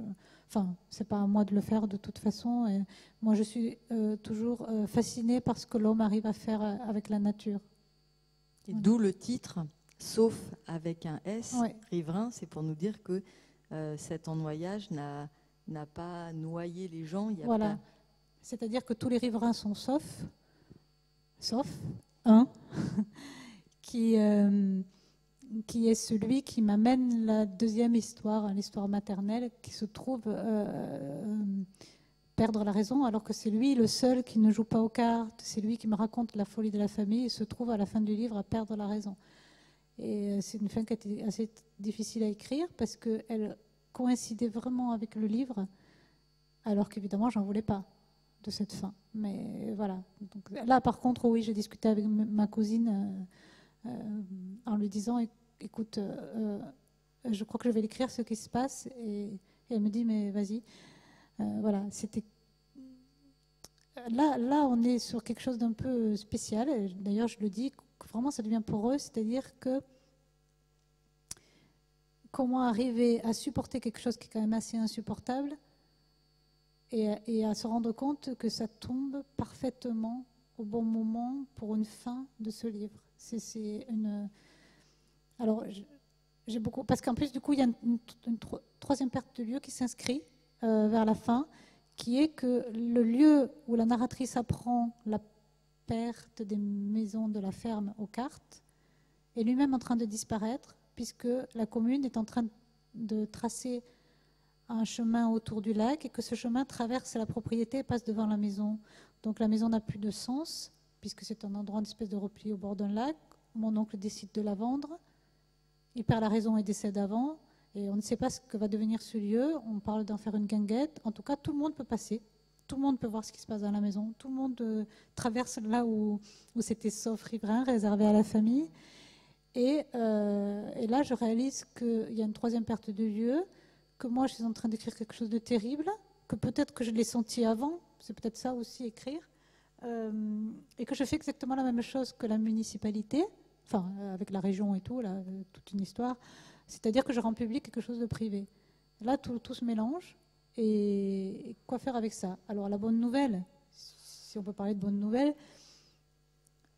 enfin, c'est pas à moi de le faire de toute façon. Et moi, je suis euh, toujours euh, fascinée par ce que l'homme arrive à faire avec la nature. Voilà. D'où le titre, sauf avec un S, ouais. Riverain, c'est pour nous dire que euh, cet ennoyage n'a pas noyé les gens. Il y a voilà, pas... c'est-à-dire que tous les riverains sont saufs, sauf un, qui... Euh, qui est celui qui m'amène la deuxième histoire, l'histoire maternelle, qui se trouve euh, perdre la raison, alors que c'est lui le seul qui ne joue pas aux cartes, c'est lui qui me raconte la folie de la famille, et se trouve à la fin du livre à perdre la raison. Et c'est une fin qui était assez difficile à écrire parce qu'elle coïncidait vraiment avec le livre, alors qu'évidemment, j'en voulais pas de cette fin. Mais voilà. Donc, là, par contre, oui, j'ai discuté avec ma cousine euh, euh, en lui disant, écoute, euh, je crois que je vais l'écrire, ce qui se passe. Et, et elle me dit, mais vas-y. Euh, voilà, c'était... Là, là, on est sur quelque chose d'un peu spécial. D'ailleurs, je le dis, vraiment, ça devient poreux. C'est-à-dire que comment arriver à supporter quelque chose qui est quand même assez insupportable et, et à se rendre compte que ça tombe parfaitement au bon moment pour une fin de ce livre. C'est une... Alors, j'ai beaucoup... Parce qu'en plus, du coup, il y a une, une, une troisième perte de lieu qui s'inscrit euh, vers la fin, qui est que le lieu où la narratrice apprend la perte des maisons de la ferme aux cartes est lui-même en train de disparaître, puisque la commune est en train de tracer un chemin autour du lac et que ce chemin traverse la propriété et passe devant la maison. Donc la maison n'a plus de sens, puisque c'est un endroit, une espèce de repli au bord d'un lac. Mon oncle décide de la vendre, il perd la raison et décède avant. Et on ne sait pas ce que va devenir ce lieu. On parle d'en faire une guinguette. En tout cas, tout le monde peut passer. Tout le monde peut voir ce qui se passe dans la maison. Tout le monde euh, traverse là où, où c'était Sauf riverain, réservé à la famille. Et, euh, et là, je réalise qu'il y a une troisième perte de lieu, que moi, je suis en train d'écrire quelque chose de terrible, que peut-être que je l'ai senti avant. C'est peut-être ça aussi, écrire. Euh, et que je fais exactement la même chose que la municipalité, enfin, avec la région et tout, là, toute une histoire. C'est-à-dire que je rends public quelque chose de privé. Là, tout, tout se mélange. Et quoi faire avec ça? Alors, la bonne nouvelle, si on peut parler de bonne nouvelle,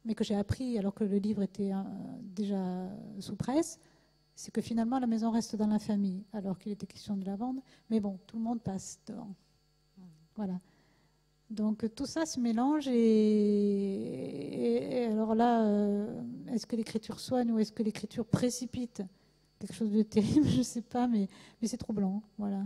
mais que j'ai appris alors que le livre était euh, déjà sous presse, c'est que finalement, la maison reste dans la famille, alors qu'il était question de la vendre. Mais bon, tout le monde passe devant. Mmh. Voilà. Donc, tout ça se mélange. Et, et, et alors là, euh, est-ce que l'écriture soigne ou est-ce que l'écriture précipite quelque chose de terrible, je ne sais pas, mais, mais c'est troublant, voilà.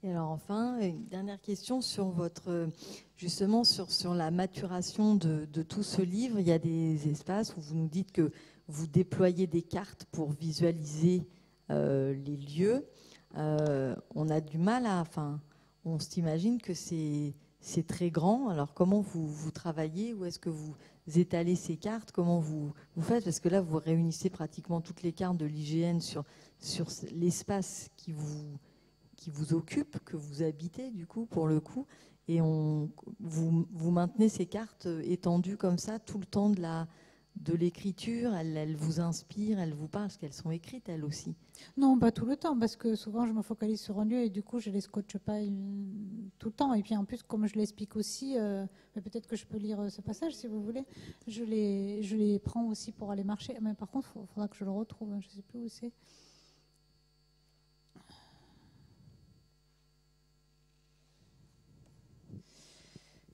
Et alors enfin, une dernière question sur votre, justement sur, sur la maturation de, de tout ce livre. Il y a des espaces où vous nous dites que vous déployez des cartes pour visualiser euh, les lieux. Euh, on a du mal à, enfin, on s'imagine que c'est c'est très grand. Alors comment vous, vous travaillez? Où est-ce que vous étaler ces cartes, comment vous, vous faites? Parce que là, vous réunissez pratiquement toutes les cartes de l'I G N sur, sur l'espace qui vous, qui vous occupe, que vous habitez, du coup, pour le coup. Et on, vous, vous maintenez ces cartes étendues comme ça tout le temps de la... de l'écriture, elles, elles vous inspirent, elles vous parlent, parce qu'elles sont écrites, elles aussi. Non, pas tout le temps, parce que souvent je me focalise sur un lieu et du coup je ne les scotche pas une... tout le temps. Et puis en plus, comme je l'explique aussi, euh, mais peut-être que je peux lire ce passage si vous voulez, je les, je les prends aussi pour aller marcher. Mais par contre, il faudra que je le retrouve, hein, je ne sais plus où c'est.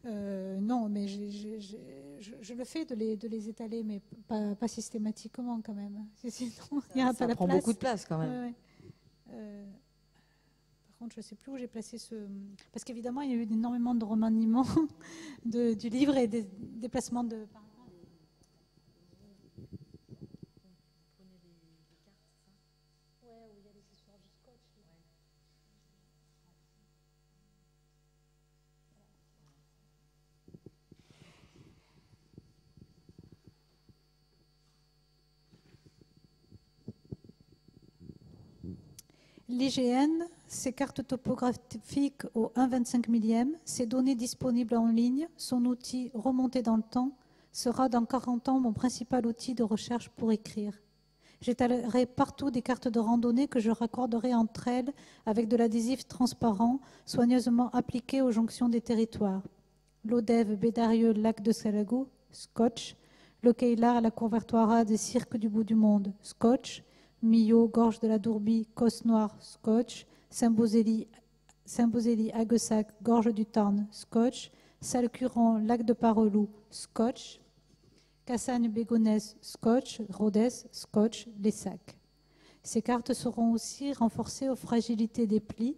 Euh, non, mais je, je, je, je, je le fais de les, de les étaler, mais pas, pas systématiquement quand même. Sinon, il n'y aura pas la place. Ça prend beaucoup de place quand même. Euh, ouais. euh, par contre, je ne sais plus où j'ai placé ce... Parce qu'évidemment, il y a eu énormément de remaniements de, du livre et des déplacements de... L'I G N, ses cartes topographiques au un virgule vingt-cinq millième, ses données disponibles en ligne, son outil remonté dans le temps, sera dans quarante ans mon principal outil de recherche pour écrire. J'étalerai partout des cartes de randonnée que je raccorderai entre elles avec de l'adhésif transparent, soigneusement appliqué aux jonctions des territoires. L'Odève, Bédarieux, lac de Salagou, scotch. Le Keïlar, la Couvertoire des cirques du bout du monde, scotch. Millau, Gorge de la Dourbie, Cosse Noire, scotch. Saint-Bosélie, Saint-Bosélie, Aguesac, Gorge du Tarn, scotch. Salcuran, lac de Parelou, scotch. Cassagne, Bégonesse, scotch. Rodez, scotch. Les sacs. Ces cartes seront aussi renforcées aux fragilités des plis.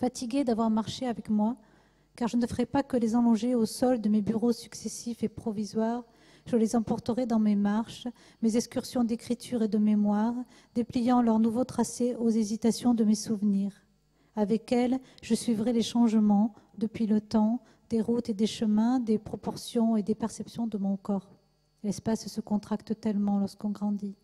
Fatiguée d'avoir marché avec moi, car je ne ferai pas que les allonger au sol de mes bureaux successifs et provisoires, Je les emporterai dans mes marches, mes excursions d'écriture et de mémoire, dépliant leur nouveau tracé aux hésitations de mes souvenirs. Avec elles, je suivrai les changements, depuis le temps, des routes et des chemins, des proportions et des perceptions de mon corps. L'espace se contracte tellement lorsqu'on grandit.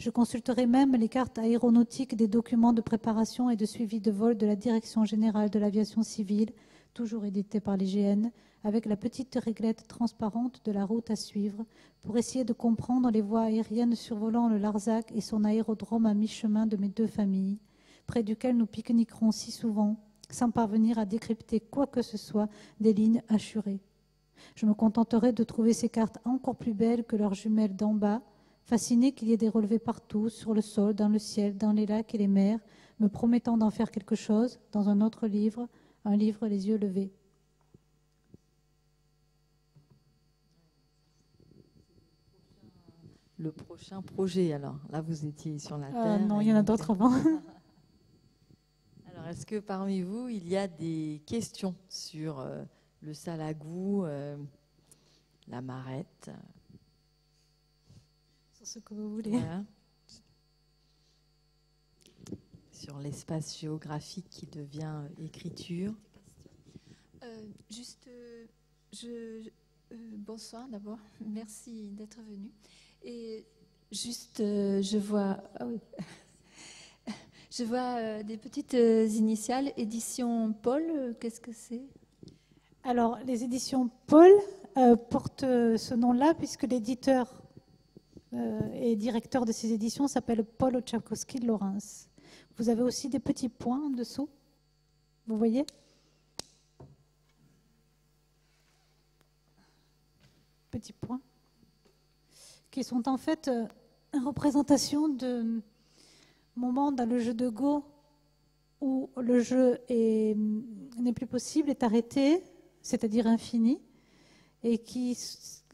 Je consulterai même les cartes aéronautiques des documents de préparation et de suivi de vol de la Direction générale de l'aviation civile, toujours éditée par l'I G N, avec la petite réglette transparente de la route à suivre, pour essayer de comprendre les voies aériennes survolant le Larzac et son aérodrome à mi-chemin de mes deux familles, près duquel nous pique-niquerons si souvent, sans parvenir à décrypter quoi que ce soit des lignes hachurées. Je me contenterai de trouver ces cartes encore plus belles que leurs jumelles d'en bas, fasciné qu'il y ait des relevés partout, sur le sol, dans le ciel, dans les lacs et les mers, me promettant d'en faire quelque chose, dans un autre livre, un livre les yeux levés. Le prochain projet, alors. Là, vous étiez sur la euh, Terre. Non, il y en a d'autres avant. Alors, est-ce que parmi vous, il y a des questions sur euh, le Salagou, euh, la Marette? Ce que vous voulez. Voilà. Sur l'espace géographique qui devient écriture. Euh, juste, euh, je, euh, bonsoir d'abord, merci d'être venu. Et juste, euh, je vois, ah oui. je vois euh, des petites euh, initiales, édition Paul, euh, qu'est-ce que c'est? Alors, les éditions Paul euh, portent euh, ce nom-là puisque l'éditeur et directeur de ces éditions s'appelle Paul Otchakovsky-Laurens. Vous avez aussi des petits points en dessous, vous voyez? Petits points, qui sont en fait une représentation de moments dans le jeu de Go où le jeu n'est plus possible, est arrêté, c'est-à-dire infini, et qui...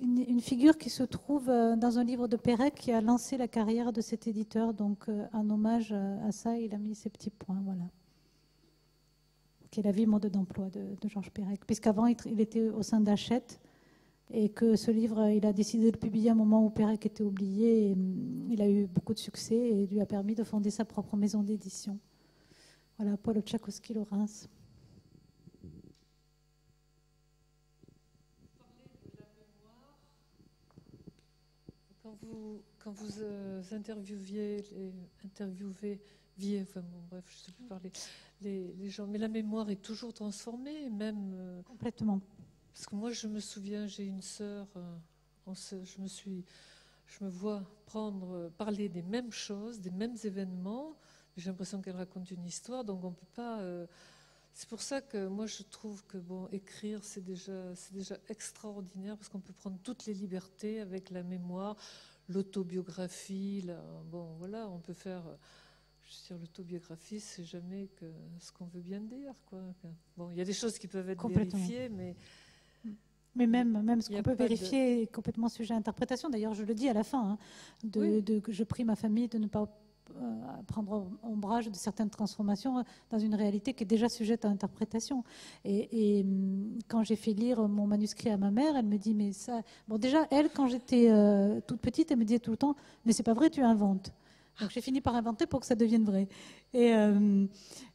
une figure qui se trouve dans un livre de Perec qui a lancé la carrière de cet éditeur. Donc, un hommage à ça, il a mis ces petits points, voilà. Qui est la vie mode d'emploi de, de Georges Perec. Puisqu'avant, il était au sein d'Hachette et que ce livre, il a décidé de le publier à un moment où Perec était oublié. Et il a eu beaucoup de succès et lui a permis de fonder sa propre maison d'édition. Voilà, Paul Otchakovsky-Laurens. Vous, quand vous euh, interviewiez, les, interviewez, viez, enfin bon, bref, je ne sais plus parler, les, les gens, mais la mémoire est toujours transformée, même. Euh, Complètement. Parce que moi, je me souviens, j'ai une sœur, euh, je me suis, je me vois prendre, euh, parler des mêmes choses, des mêmes événements, j'ai l'impression qu'elle raconte une histoire, donc on ne peut pas. Euh, C'est pour ça que moi je trouve que bon, écrire c'est déjà, c'est déjà extraordinaire parce qu'on peut prendre toutes les libertés avec la mémoire, l'autobiographie, la, bon voilà, on peut faire, je veux dire, l'autobiographie c'est jamais que ce qu'on veut bien dire quoi. Bon, il y a des choses qui peuvent être vérifiées, mais... Mais même, même ce qu'on peut vérifier de... est complètement sujet à interprétation, d'ailleurs je le dis à la fin, hein, de, oui. de, je prie ma famille de ne pas... prendre ombrage de certaines transformations dans une réalité qui est déjà sujette à interprétation. Et, et quand j'ai fait lire mon manuscrit à ma mère, elle me dit, mais ça... Bon, déjà, elle, quand j'étais euh, toute petite, elle me disait tout le temps, mais c'est pas vrai, tu inventes. Donc j'ai fini par inventer pour que ça devienne vrai. Et, euh,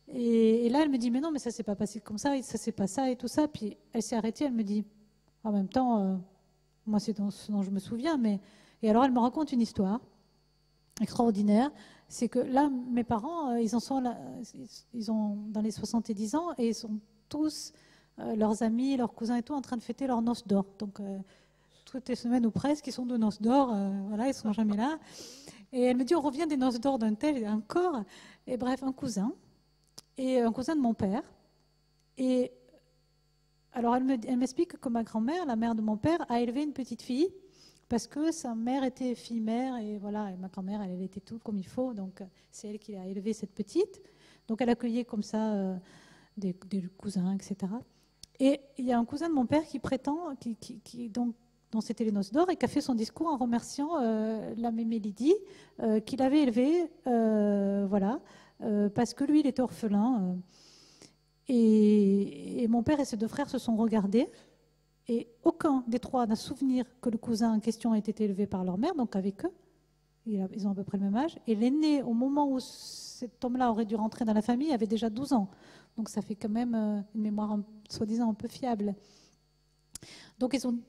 et, et là, elle me dit, mais non, mais ça s'est pas passé comme ça, et ça s'est pas ça, et tout ça. Puis elle s'est arrêtée, elle me dit, en même temps, euh, moi, c'est ce dont je me souviens, mais... Et alors, elle me raconte une histoire extraordinaire, c'est que là, mes parents, euh, ils en sont là, ils ont dans les soixante-dix ans et ils sont tous, euh, leurs amis, leurs cousins et tout, en train de fêter leurs noces d'or. Donc, euh, toutes les semaines ou presque, ils sont de noces d'or, euh, voilà, ils ne sont jamais là. Et elle me dit, on revient des noces d'or d'un tel, encore, et bref, un cousin, et un cousin de mon père. Et alors, elle m'explique que ma grand-mère, la mère de mon père, a élevé une petite fille, parce que sa mère était fille-mère, et voilà, et ma grand-mère, elle, elle était tout comme il faut, donc c'est elle qui a élevé cette petite. Donc elle accueillait comme ça euh, des, des cousins, et cetera. Et il y a un cousin de mon père qui prétend, qui, qui, qui, donc, dont c'était les noces d'or, et qui a fait son discours en remerciant euh, la mémé Lydie, euh, qui l'avait élevée, euh, voilà, euh, parce que lui, il était orphelin. Euh, et, et mon père et ses deux frères se sont regardés, Et aucun des trois n'a souvenir que le cousin en question ait été élevé par leur mère, donc avec eux. Ils ont à peu près le même âge. Et l'aîné, au moment où cet homme-là aurait dû rentrer dans la famille, avait déjà douze ans. Donc ça fait quand même une mémoire soi-disant un peu fiable. Donc ils ont,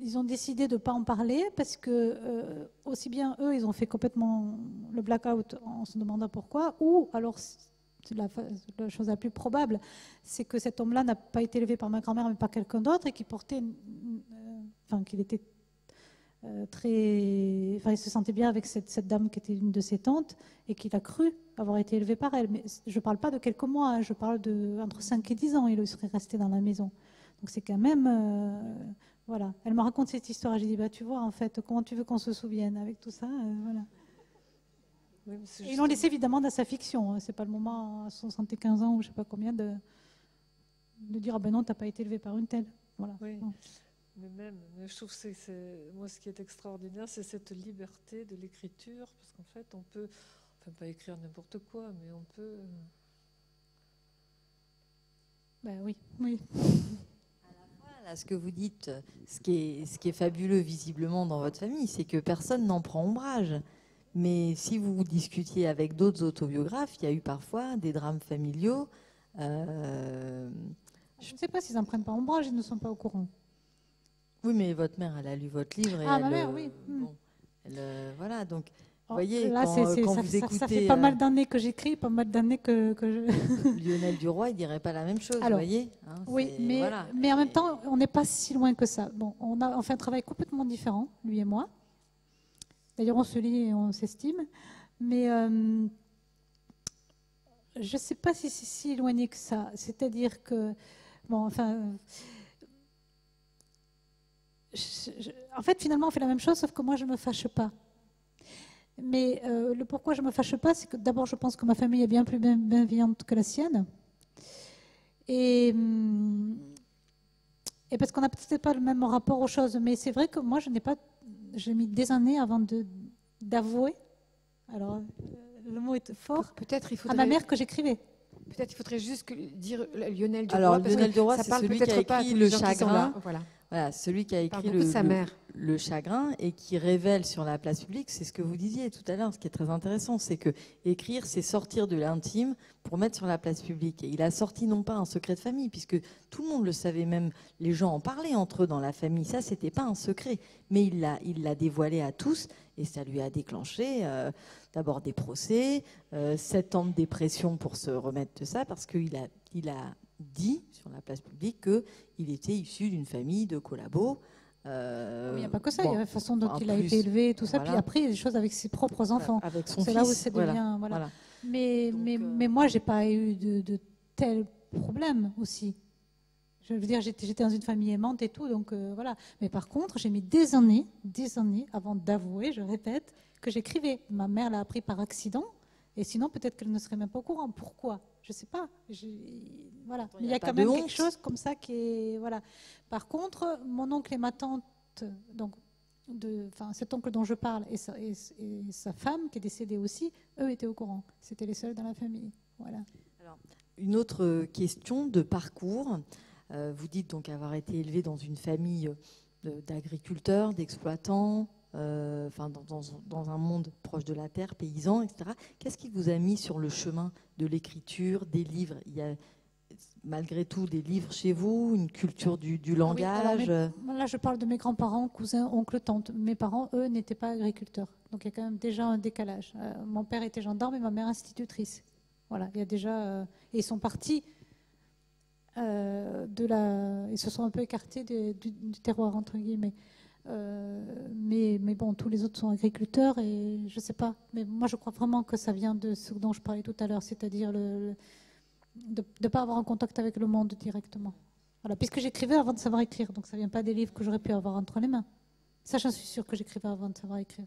ils ont décidé de ne pas en parler parce que, euh, aussi bien eux, ils ont fait complètement le blackout en se demandant pourquoi, ou alors... La, la chose la plus probable, c'est que cet homme-là n'a pas été élevé par ma grand-mère, mais par quelqu'un d'autre, et qu'il portait, euh, enfin, qu'il était euh, très, enfin, il se sentait bien avec cette, cette dame qui était une de ses tantes, et qu'il a cru avoir été élevé par elle. Mais je ne parle pas de quelques mois, hein, je parle de entre cinq et dix ans, il serait resté dans la maison. Donc c'est quand même, euh, voilà. Elle me raconte cette histoire, j'ai dit, bah tu vois, en fait, comment tu veux qu'on se souvienne avec tout ça, euh, voilà. Oui, ils l'ont laissé évidemment dans sa fiction. C'est pas le moment à soixante-quinze ans ou je sais pas combien de, de dire ah ben non t'as pas été élevé par une telle. Voilà. Oui. Bon. Mais même, mais je trouve que c'est, c'est, moi ce qui est extraordinaire, c'est cette liberté de l'écriture parce qu'en fait on peut, enfin pas écrire n'importe quoi, mais on peut. Ben oui, oui. Là, ce que vous dites, ce qui est, ce qui est fabuleux visiblement dans votre famille, c'est que personne n'en prend ombrage. Mais si vous discutiez avec d'autres autobiographes, il y a eu parfois des drames familiaux. Euh... Je ne sais pas s'ils n'en prennent pas ombrage, ils ne sont pas au courant. Oui, mais votre mère, elle a lu votre livre. Et ah, elle, ma mère, euh, oui. Bon, elle, euh, voilà, donc, vous voyez, là, quand, c'est, quand ça, vous ça, écoutez... Ça fait pas mal d'années que j'écris, pas mal d'années que, que je... Lionel Duroy, il ne dirait pas la même chose, alors, vous voyez hein, oui, mais, voilà, mais en même temps, on n'est pas si loin que ça. Bon, on, a, on fait un travail complètement différent, lui et moi. D'ailleurs, on se lit et on s'estime. Mais euh, je ne sais pas si c'est si éloigné que ça. C'est-à-dire que... Bon, enfin... Je, je, en fait, finalement, on fait la même chose, sauf que moi, je ne me fâche pas. Mais euh, le pourquoi je ne me fâche pas, c'est que d'abord, je pense que ma famille est bien plus bienveillante que la sienne. Et... Et parce qu'on n'a peut-être pas le même rapport aux choses. Mais c'est vrai que moi, je n'ai pas... J'ai mis des années avant de, d'avouer, alors le mot est fort, peut-être il faudrait, à ma mère que j'écrivais. Peut-être il faudrait juste que, dire Lionel Duroy. Alors parce Lionel Duroy, c'est celui qui a écrit Le Chagrin. Voilà. Voilà, celui qui a écrit le, sa mère. Le, le Chagrin et qui révèle sur la place publique, c'est ce que vous disiez tout à l'heure, ce qui est très intéressant, c'est que écrire, c'est sortir de l'intime pour mettre sur la place publique. Et il a sorti non pas un secret de famille, puisque tout le monde le savait, même les gens en parlaient entre eux dans la famille, ça c'était pas un secret, mais il l'a, il l'a dévoilé à tous et ça lui a déclenché euh, d'abord des procès, euh, sept ans de dépression pour se remettre de ça, parce qu'il a... Il a dit sur la place publique qu'il était issu d'une famille de collabos. Euh, il n'y a pas que ça, bon, il y a la façon dont il a plus, été élevé et tout ça. Voilà. Puis après, il y a des choses avec ses propres enfants. Avec son c'est fils, là où ça devient. Voilà. Voilà. Voilà. Mais, donc, mais, euh... mais moi, je n'ai pas eu de, de tels problèmes aussi. Je veux dire, j'étais, j'étais dans une famille aimante et tout, donc euh, voilà. Mais par contre, j'ai mis des années, des années avant d'avouer, je répète, que j'écrivais. Ma mère l'a appris par accident, et sinon, peut-être qu'elle ne serait même pas au courant. Pourquoi ? Je ne sais pas. Je... Voilà. Il y a, y a quand même honte. Quelque chose comme ça qui est... Voilà. Par contre, mon oncle et ma tante, donc de... enfin, cet oncle dont je parle et sa... et sa femme qui est décédée aussi, eux étaient au courant. C'était les seuls dans la famille. Voilà. Alors, une autre question de parcours. Euh, vous dites donc avoir été élevé dans une famille d'agriculteurs, d'exploitants, euh, enfin, dans, dans, dans un monde proche de la terre, paysan, et cetera. Qu'est-ce qui vous a mis sur le chemin de l'écriture, des livres? Il y a malgré tout des livres chez vous, une culture du, du langage. Oui, mes, là, je parle de mes grands-parents, cousins, oncles, tantes. Mes parents, eux, n'étaient pas agriculteurs. Donc, il y a quand même déjà un décalage. Euh, mon père était gendarme et ma mère institutrice. Voilà, il y a déjà... Euh, et ils sont partis euh, de la... Ils se sont un peu écartés de, du, du terroir, entre guillemets. Euh, mais, mais bon, tous les autres sont agriculteurs et je sais pas. Mais moi, je crois vraiment que ça vient de ce dont je parlais tout à l'heure, c'est-à-dire le, le, de ne pas avoir un contact avec le monde directement. Voilà, puisque j'écrivais avant de savoir écrire, donc ça vient pas des livres que j'aurais pu avoir entre les mains. Ça, j'en suis sûre que j'écrivais avant de savoir écrire.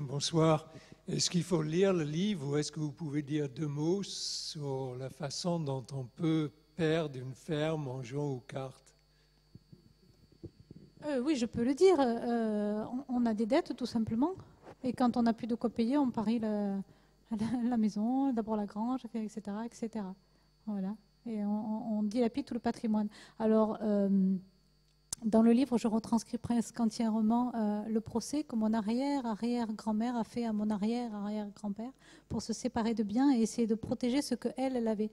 Bonsoir. Est-ce qu'il faut lire le livre ou est-ce que vous pouvez dire deux mots sur la façon dont on peut perdre une ferme en jouant aux cartes? euh, Oui, je peux le dire. Euh, on, on a des dettes, tout simplement. Et quand on n'a plus de quoi payer, on parie le, la, la maison, d'abord la grange, et cetera, et cetera. Voilà. Et on, on dilapide tout le patrimoine. Alors, euh, dans le livre, je retranscris presque entièrement euh, le procès que mon arrière-arrière-grand-mère a fait à mon arrière-arrière-grand-père pour se séparer de biens et essayer de protéger ce qu'elle, elle avait.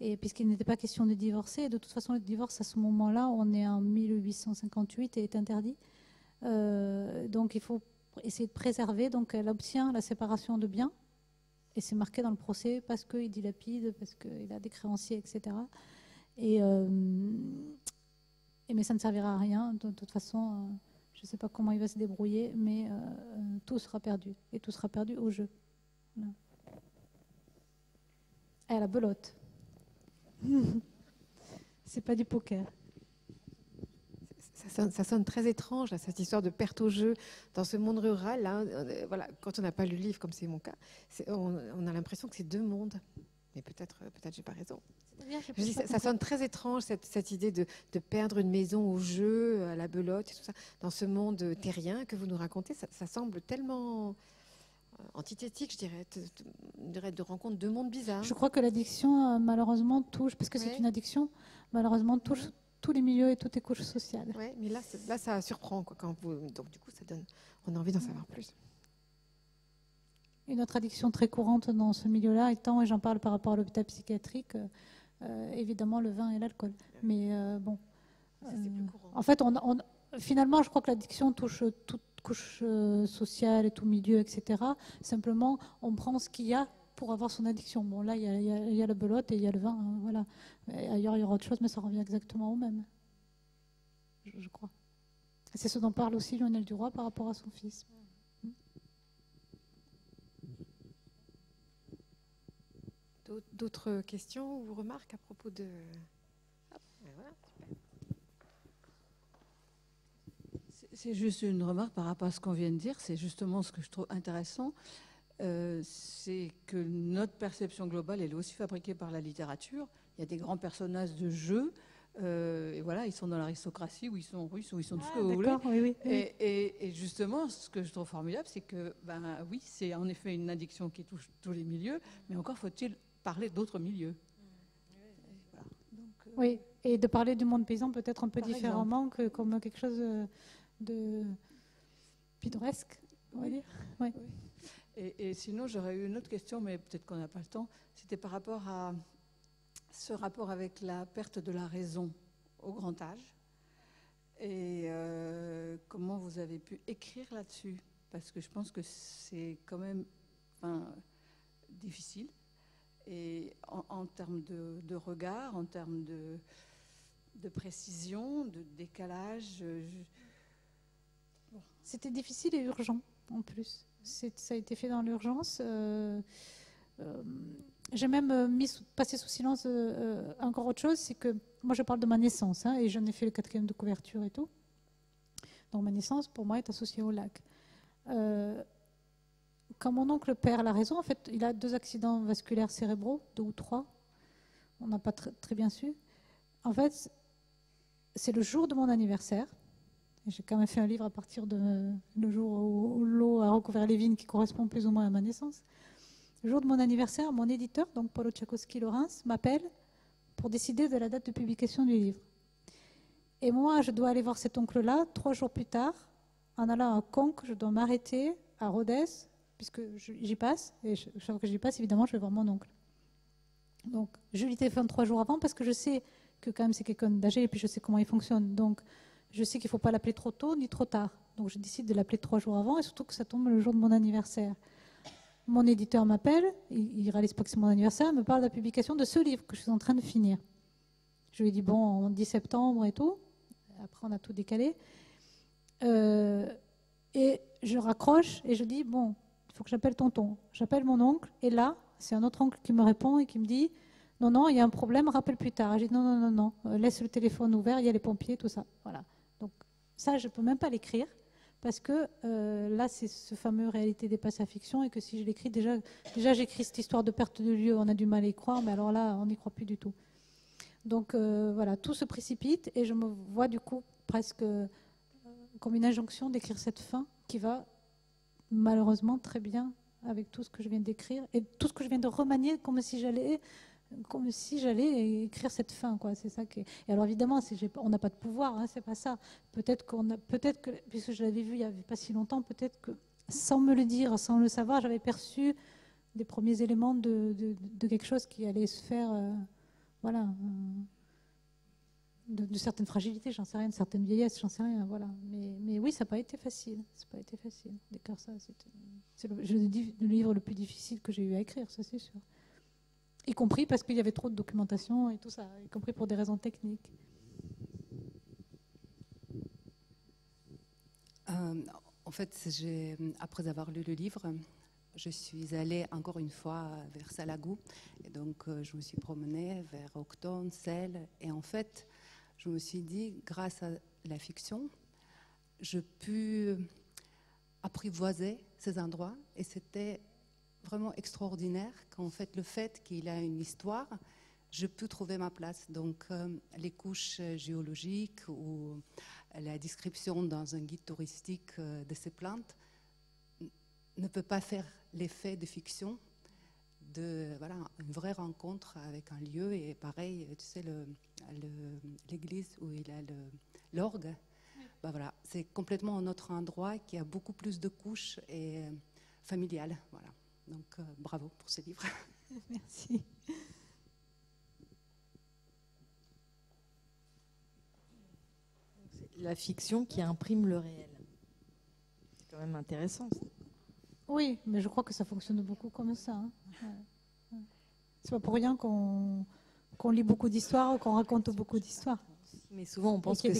Et puisqu'il n'était pas question de divorcer, de toute façon, le divorce, à ce moment-là, on est en mille huit cent cinquante-huit et est interdit. Euh, donc, il faut essayer de préserver. Donc, elle obtient la séparation de biens. Et c'est marqué dans le procès parce qu'il dilapide, parce qu'il a des créanciers, et cetera. Et, euh, et mais ça ne servira à rien. De, de toute façon, euh, je ne sais pas comment il va se débrouiller, mais euh, tout sera perdu. Et tout sera perdu au jeu. Voilà. À la belote. C'est pas du poker. Ça sonne, ça sonne très étrange, là, cette histoire de perte au jeu. Dans ce monde rural, là, euh, voilà, quand on n'a pas lu le livre, comme c'est mon cas, on, on a l'impression que c'est deux mondes. Mais peut-être peut-être j'ai pas raison. Bien, je dis, ça, ça sonne très étrange, cette, cette idée de, de perdre une maison au jeu, à la belote, et tout ça. Dans ce monde terrien que vous nous racontez, ça, ça semble tellement antithétique, je dirais, de, de rencontre de mondes bizarres. Je crois que l'addiction, malheureusement, touche, parce que ouais. c'est une addiction, malheureusement, touche... Ouais. tous les milieux et toutes les couches sociales. Oui, mais là, là ça surprend. Quoi, quand vous, donc, du coup, ça donne, on a envie d'en savoir plus. Une autre addiction très courante dans ce milieu-là étant, et j'en parle par rapport à l'hôpital psychiatrique, euh, évidemment, le vin et l'alcool. Mais euh, bon. Ça, c'est plus courant. En fait, on, on, finalement, je crois que l'addiction touche toute couche sociale et tout milieu, et cetera. Simplement, on prend ce qu'il y a pour avoir son addiction. Bon, là, il y, y, y a la belote et il y a le vin. Hein, voilà. Et ailleurs, il y aura autre chose, mais ça revient exactement au même. Je, je crois. C'est ce dont parle aussi Lionel Duroy par rapport à son fils. D'autres questions ou remarques à propos de... C'est juste une remarque par rapport à ce qu'on vient de dire. C'est justement ce que je trouve intéressant. Euh, c'est que notre perception globale, elle est aussi fabriquée par la littérature. Il y a des grands personnages de jeux, euh, et voilà, ils sont dans l'aristocratie, ou ils sont russes, ou ils sont tout ah, ce que vous voulez. Oui, oui, oui. Et, et, et justement, ce que je trouve formidable, c'est que, ben oui, c'est en effet une addiction qui touche tous les milieux, mais encore faut-il parler d'autres milieux. Voilà. Donc, euh, oui, et de parler du monde paysan peut-être un peu différemment, exemple. que comme quelque chose de pittoresque, on va dire. Oui. Oui. Et, et sinon, j'aurais eu une autre question, mais peut-être qu'on n'a pas le temps. C'était par rapport à ce rapport avec la perte de la raison au grand âge. Et euh, comment vous avez pu écrire là-dessus? Parce que je pense que c'est quand même enfin, difficile. Et en, en termes de, de regard, en termes de, de précision, de décalage. Je... Bon. C'était difficile et urgent, en plus. Ça a été fait dans l'urgence. Euh, euh, j'ai même mis, passé sous silence euh, encore autre chose, c'est que moi je parle de ma naissance, hein, et j'en ai fait le quatrième de couverture et tout. Donc ma naissance, pour moi, est associée au lac. Euh, quand mon oncle perd la raison, en fait, il a deux accidents vasculaires cérébraux, deux ou trois, on n'a pas tr- très bien su. En fait, c'est le jour de mon anniversaire. J'ai quand même fait un livre à partir de euh, le jour où, où l'eau a recouvert les vignes, qui correspond plus ou moins à ma naissance. Le jour de mon anniversaire, mon éditeur, donc Paul Otchakovsky-Laurens, m'appelle pour décider de la date de publication du livre. Et moi, je dois aller voir cet oncle-là trois jours plus tard. En allant à Conques, je dois m'arrêter à Rodez, puisque j'y passe. Et chaque fois que j'y passe, évidemment, je vais voir mon oncle. Donc, je lui téléphone trois jours avant parce que je sais que quand même c'est quelqu'un d'âgé et puis je sais comment il fonctionne. Donc, je sais qu'il ne faut pas l'appeler trop tôt ni trop tard. Donc je décide de l'appeler trois jours avant et surtout que ça tombe le jour de mon anniversaire. Mon éditeur m'appelle, il ne réalise pas que c'est mon anniversaire, il me parle de la publication de ce livre que je suis en train de finir. Je lui ai dit, bon, en dix septembre et tout. Après, on a tout décalé. Euh, et je raccroche et je dis, bon, il faut que j'appelle tonton. J'appelle mon oncle et là, c'est un autre oncle qui me répond et qui me dit, non, non, il y a un problème, rappelle plus tard. J'ai dit, non, non, non, non, laisse le téléphone ouvert, il y a les pompiers, tout ça. Voilà. Donc ça, je ne peux même pas l'écrire, parce que euh, là, c'est ce fameux réalité dépasse la fiction, et que si je l'écris, déjà, déjà j'écris cette histoire de perte de lieu, on a du mal à y croire, mais alors là, on n'y croit plus du tout. Donc euh, voilà, tout se précipite, et je me vois du coup presque euh, comme une injonction d'écrire cette fin qui va malheureusement très bien avec tout ce que je viens d'écrire et tout ce que je viens de remanier, comme si j'allais comme si j'allais écrire cette fin, quoi. C'est ça qui est... Et alors évidemment, on n'a pas de pouvoir, hein, c'est pas ça. Peut-être qu'on a, peut-être que, puisque je l'avais vu il n'y avait pas si longtemps, peut-être que sans me le dire, sans le savoir, j'avais perçu des premiers éléments de, de, de quelque chose qui allait se faire, euh, voilà, euh, de, de certaines fragilités, j'en sais rien, de certaines vieillesses, j'en sais rien, voilà. Mais, mais oui, ça n'a pas été facile, ça n'a pas été facile d'écrire ça. C'est le, je le dis, le livre le plus difficile que j'ai eu à écrire, ça c'est sûr. Y compris parce qu'il y avait trop de documentation et tout ça, y compris pour des raisons techniques. Euh, en fait, après avoir lu le livre, je suis allée encore une fois vers Salagou. Et donc, euh, je me suis promenée vers Octon, Celles. Et en fait, je me suis dit, grâce à la fiction, je pus apprivoiser ces endroits. Et c'était vraiment extraordinaire qu'en fait le fait qu'il a une histoire, je peux trouver ma place. Donc euh, les couches géologiques ou la description dans un guide touristique euh, de ces plantes ne peut pas faire l'effet de fiction de voilà une vraie rencontre avec un lieu. Et pareil, tu sais, le, le, l'église où il a le, l'orgue, bah voilà, c'est complètement un autre endroit qui a beaucoup plus de couches et euh, familiales, voilà. Donc, euh, bravo pour ce livre. Merci. La fiction qui imprime le réel. C'est quand même intéressant, ça. Oui, mais je crois que ça fonctionne beaucoup comme ça. Hein. Ouais. C'est pas pour rien qu'on qu'on lit beaucoup d'histoires ou qu'on raconte beaucoup d'histoires. Mais souvent, on pense que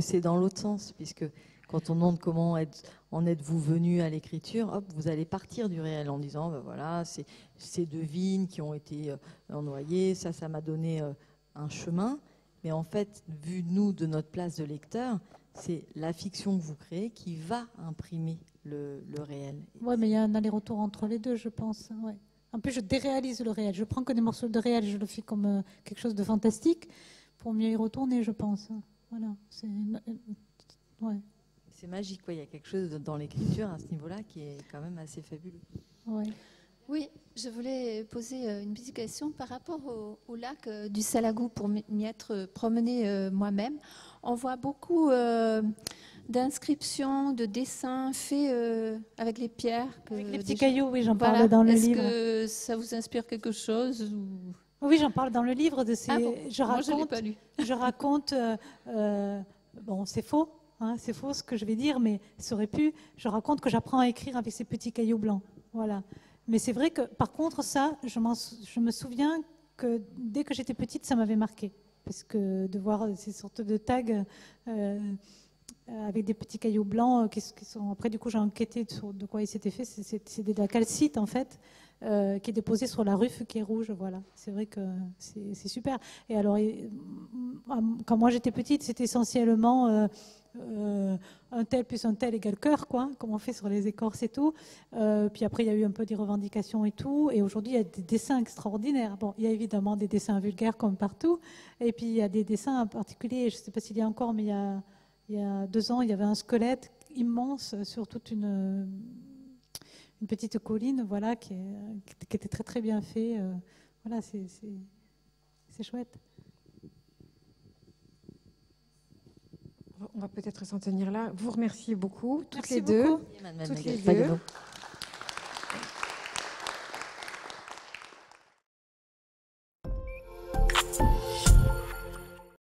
c'est dans l'autre sens, puisque... Quand on demande comment êtes, en êtes-vous venu à l'écriture, hop, vous allez partir du réel en disant, ben voilà, c'est ces deux vignes qui ont été euh, noyées, ça, ça m'a donné euh, un chemin. Mais en fait, vu nous, de notre place de lecteur, c'est la fiction que vous créez qui va imprimer le, le réel. Oui, mais il y a un aller-retour entre les deux, je pense. Ouais. En plus, je déréalise le réel. Je prends que des morceaux de réel, je le fais comme euh, quelque chose de fantastique pour mieux y retourner, je pense. Voilà, c'est... Ouais. C'est magique, quoi. Il y a quelque chose dans l'écriture à ce niveau-là qui est quand même assez fabuleux. Oui. Oui, je voulais poser une petite question par rapport au, au lac du Salagou pour m'y être promenée moi-même. On voit beaucoup euh, d'inscriptions, de dessins faits euh, avec les pierres. Que avec les petits cailloux, gens... oui, j'en parle voilà. dans le Est-ce livre. Est-ce que ça vous inspire quelque chose ou... Oui, j'en parle dans le livre. De ces... ah bon, je raconte, moi, je ne l'ai pas lu. Je raconte... Euh, euh, bon, c'est faux. Hein, c'est faux ce que je vais dire, mais ça aurait pu. Je raconte que j'apprends à écrire avec ces petits cailloux blancs. Voilà. Mais c'est vrai que, par contre, ça, je, je me souviens que dès que j'étais petite, ça m'avait marqué. Parce que de voir ces sortes de tags euh, avec des petits cailloux blancs, qui, qui sont. Après, du coup, j'ai enquêté sur de quoi il s'était fait. C'est de la calcite, en fait, euh, qui est déposée sur la ruffe qui est rouge. Voilà. C'est vrai que c'est super. Et alors, quand moi j'étais petite, c'était essentiellement. Euh, Euh, un tel plus un tel égale cœur, quoi, comme on fait sur les écorces et tout. Euh, puis après, il y a eu un peu des revendications et tout. Et aujourd'hui, il y a des dessins extraordinaires. Bon, il y a évidemment des dessins vulgaires comme partout. Et puis, il y a des dessins en particulier, je ne sais pas s'il y a encore, mais il y a, il y a deux ans, il y avait un squelette immense sur toute une, une petite colline, voilà, qui, est, qui était très, très bien fait. Euh, voilà, c'est chouette. On va peut-être s'en tenir là. Vous remerciez beaucoup, toutes Merci les beaucoup. deux. Toutes les deux.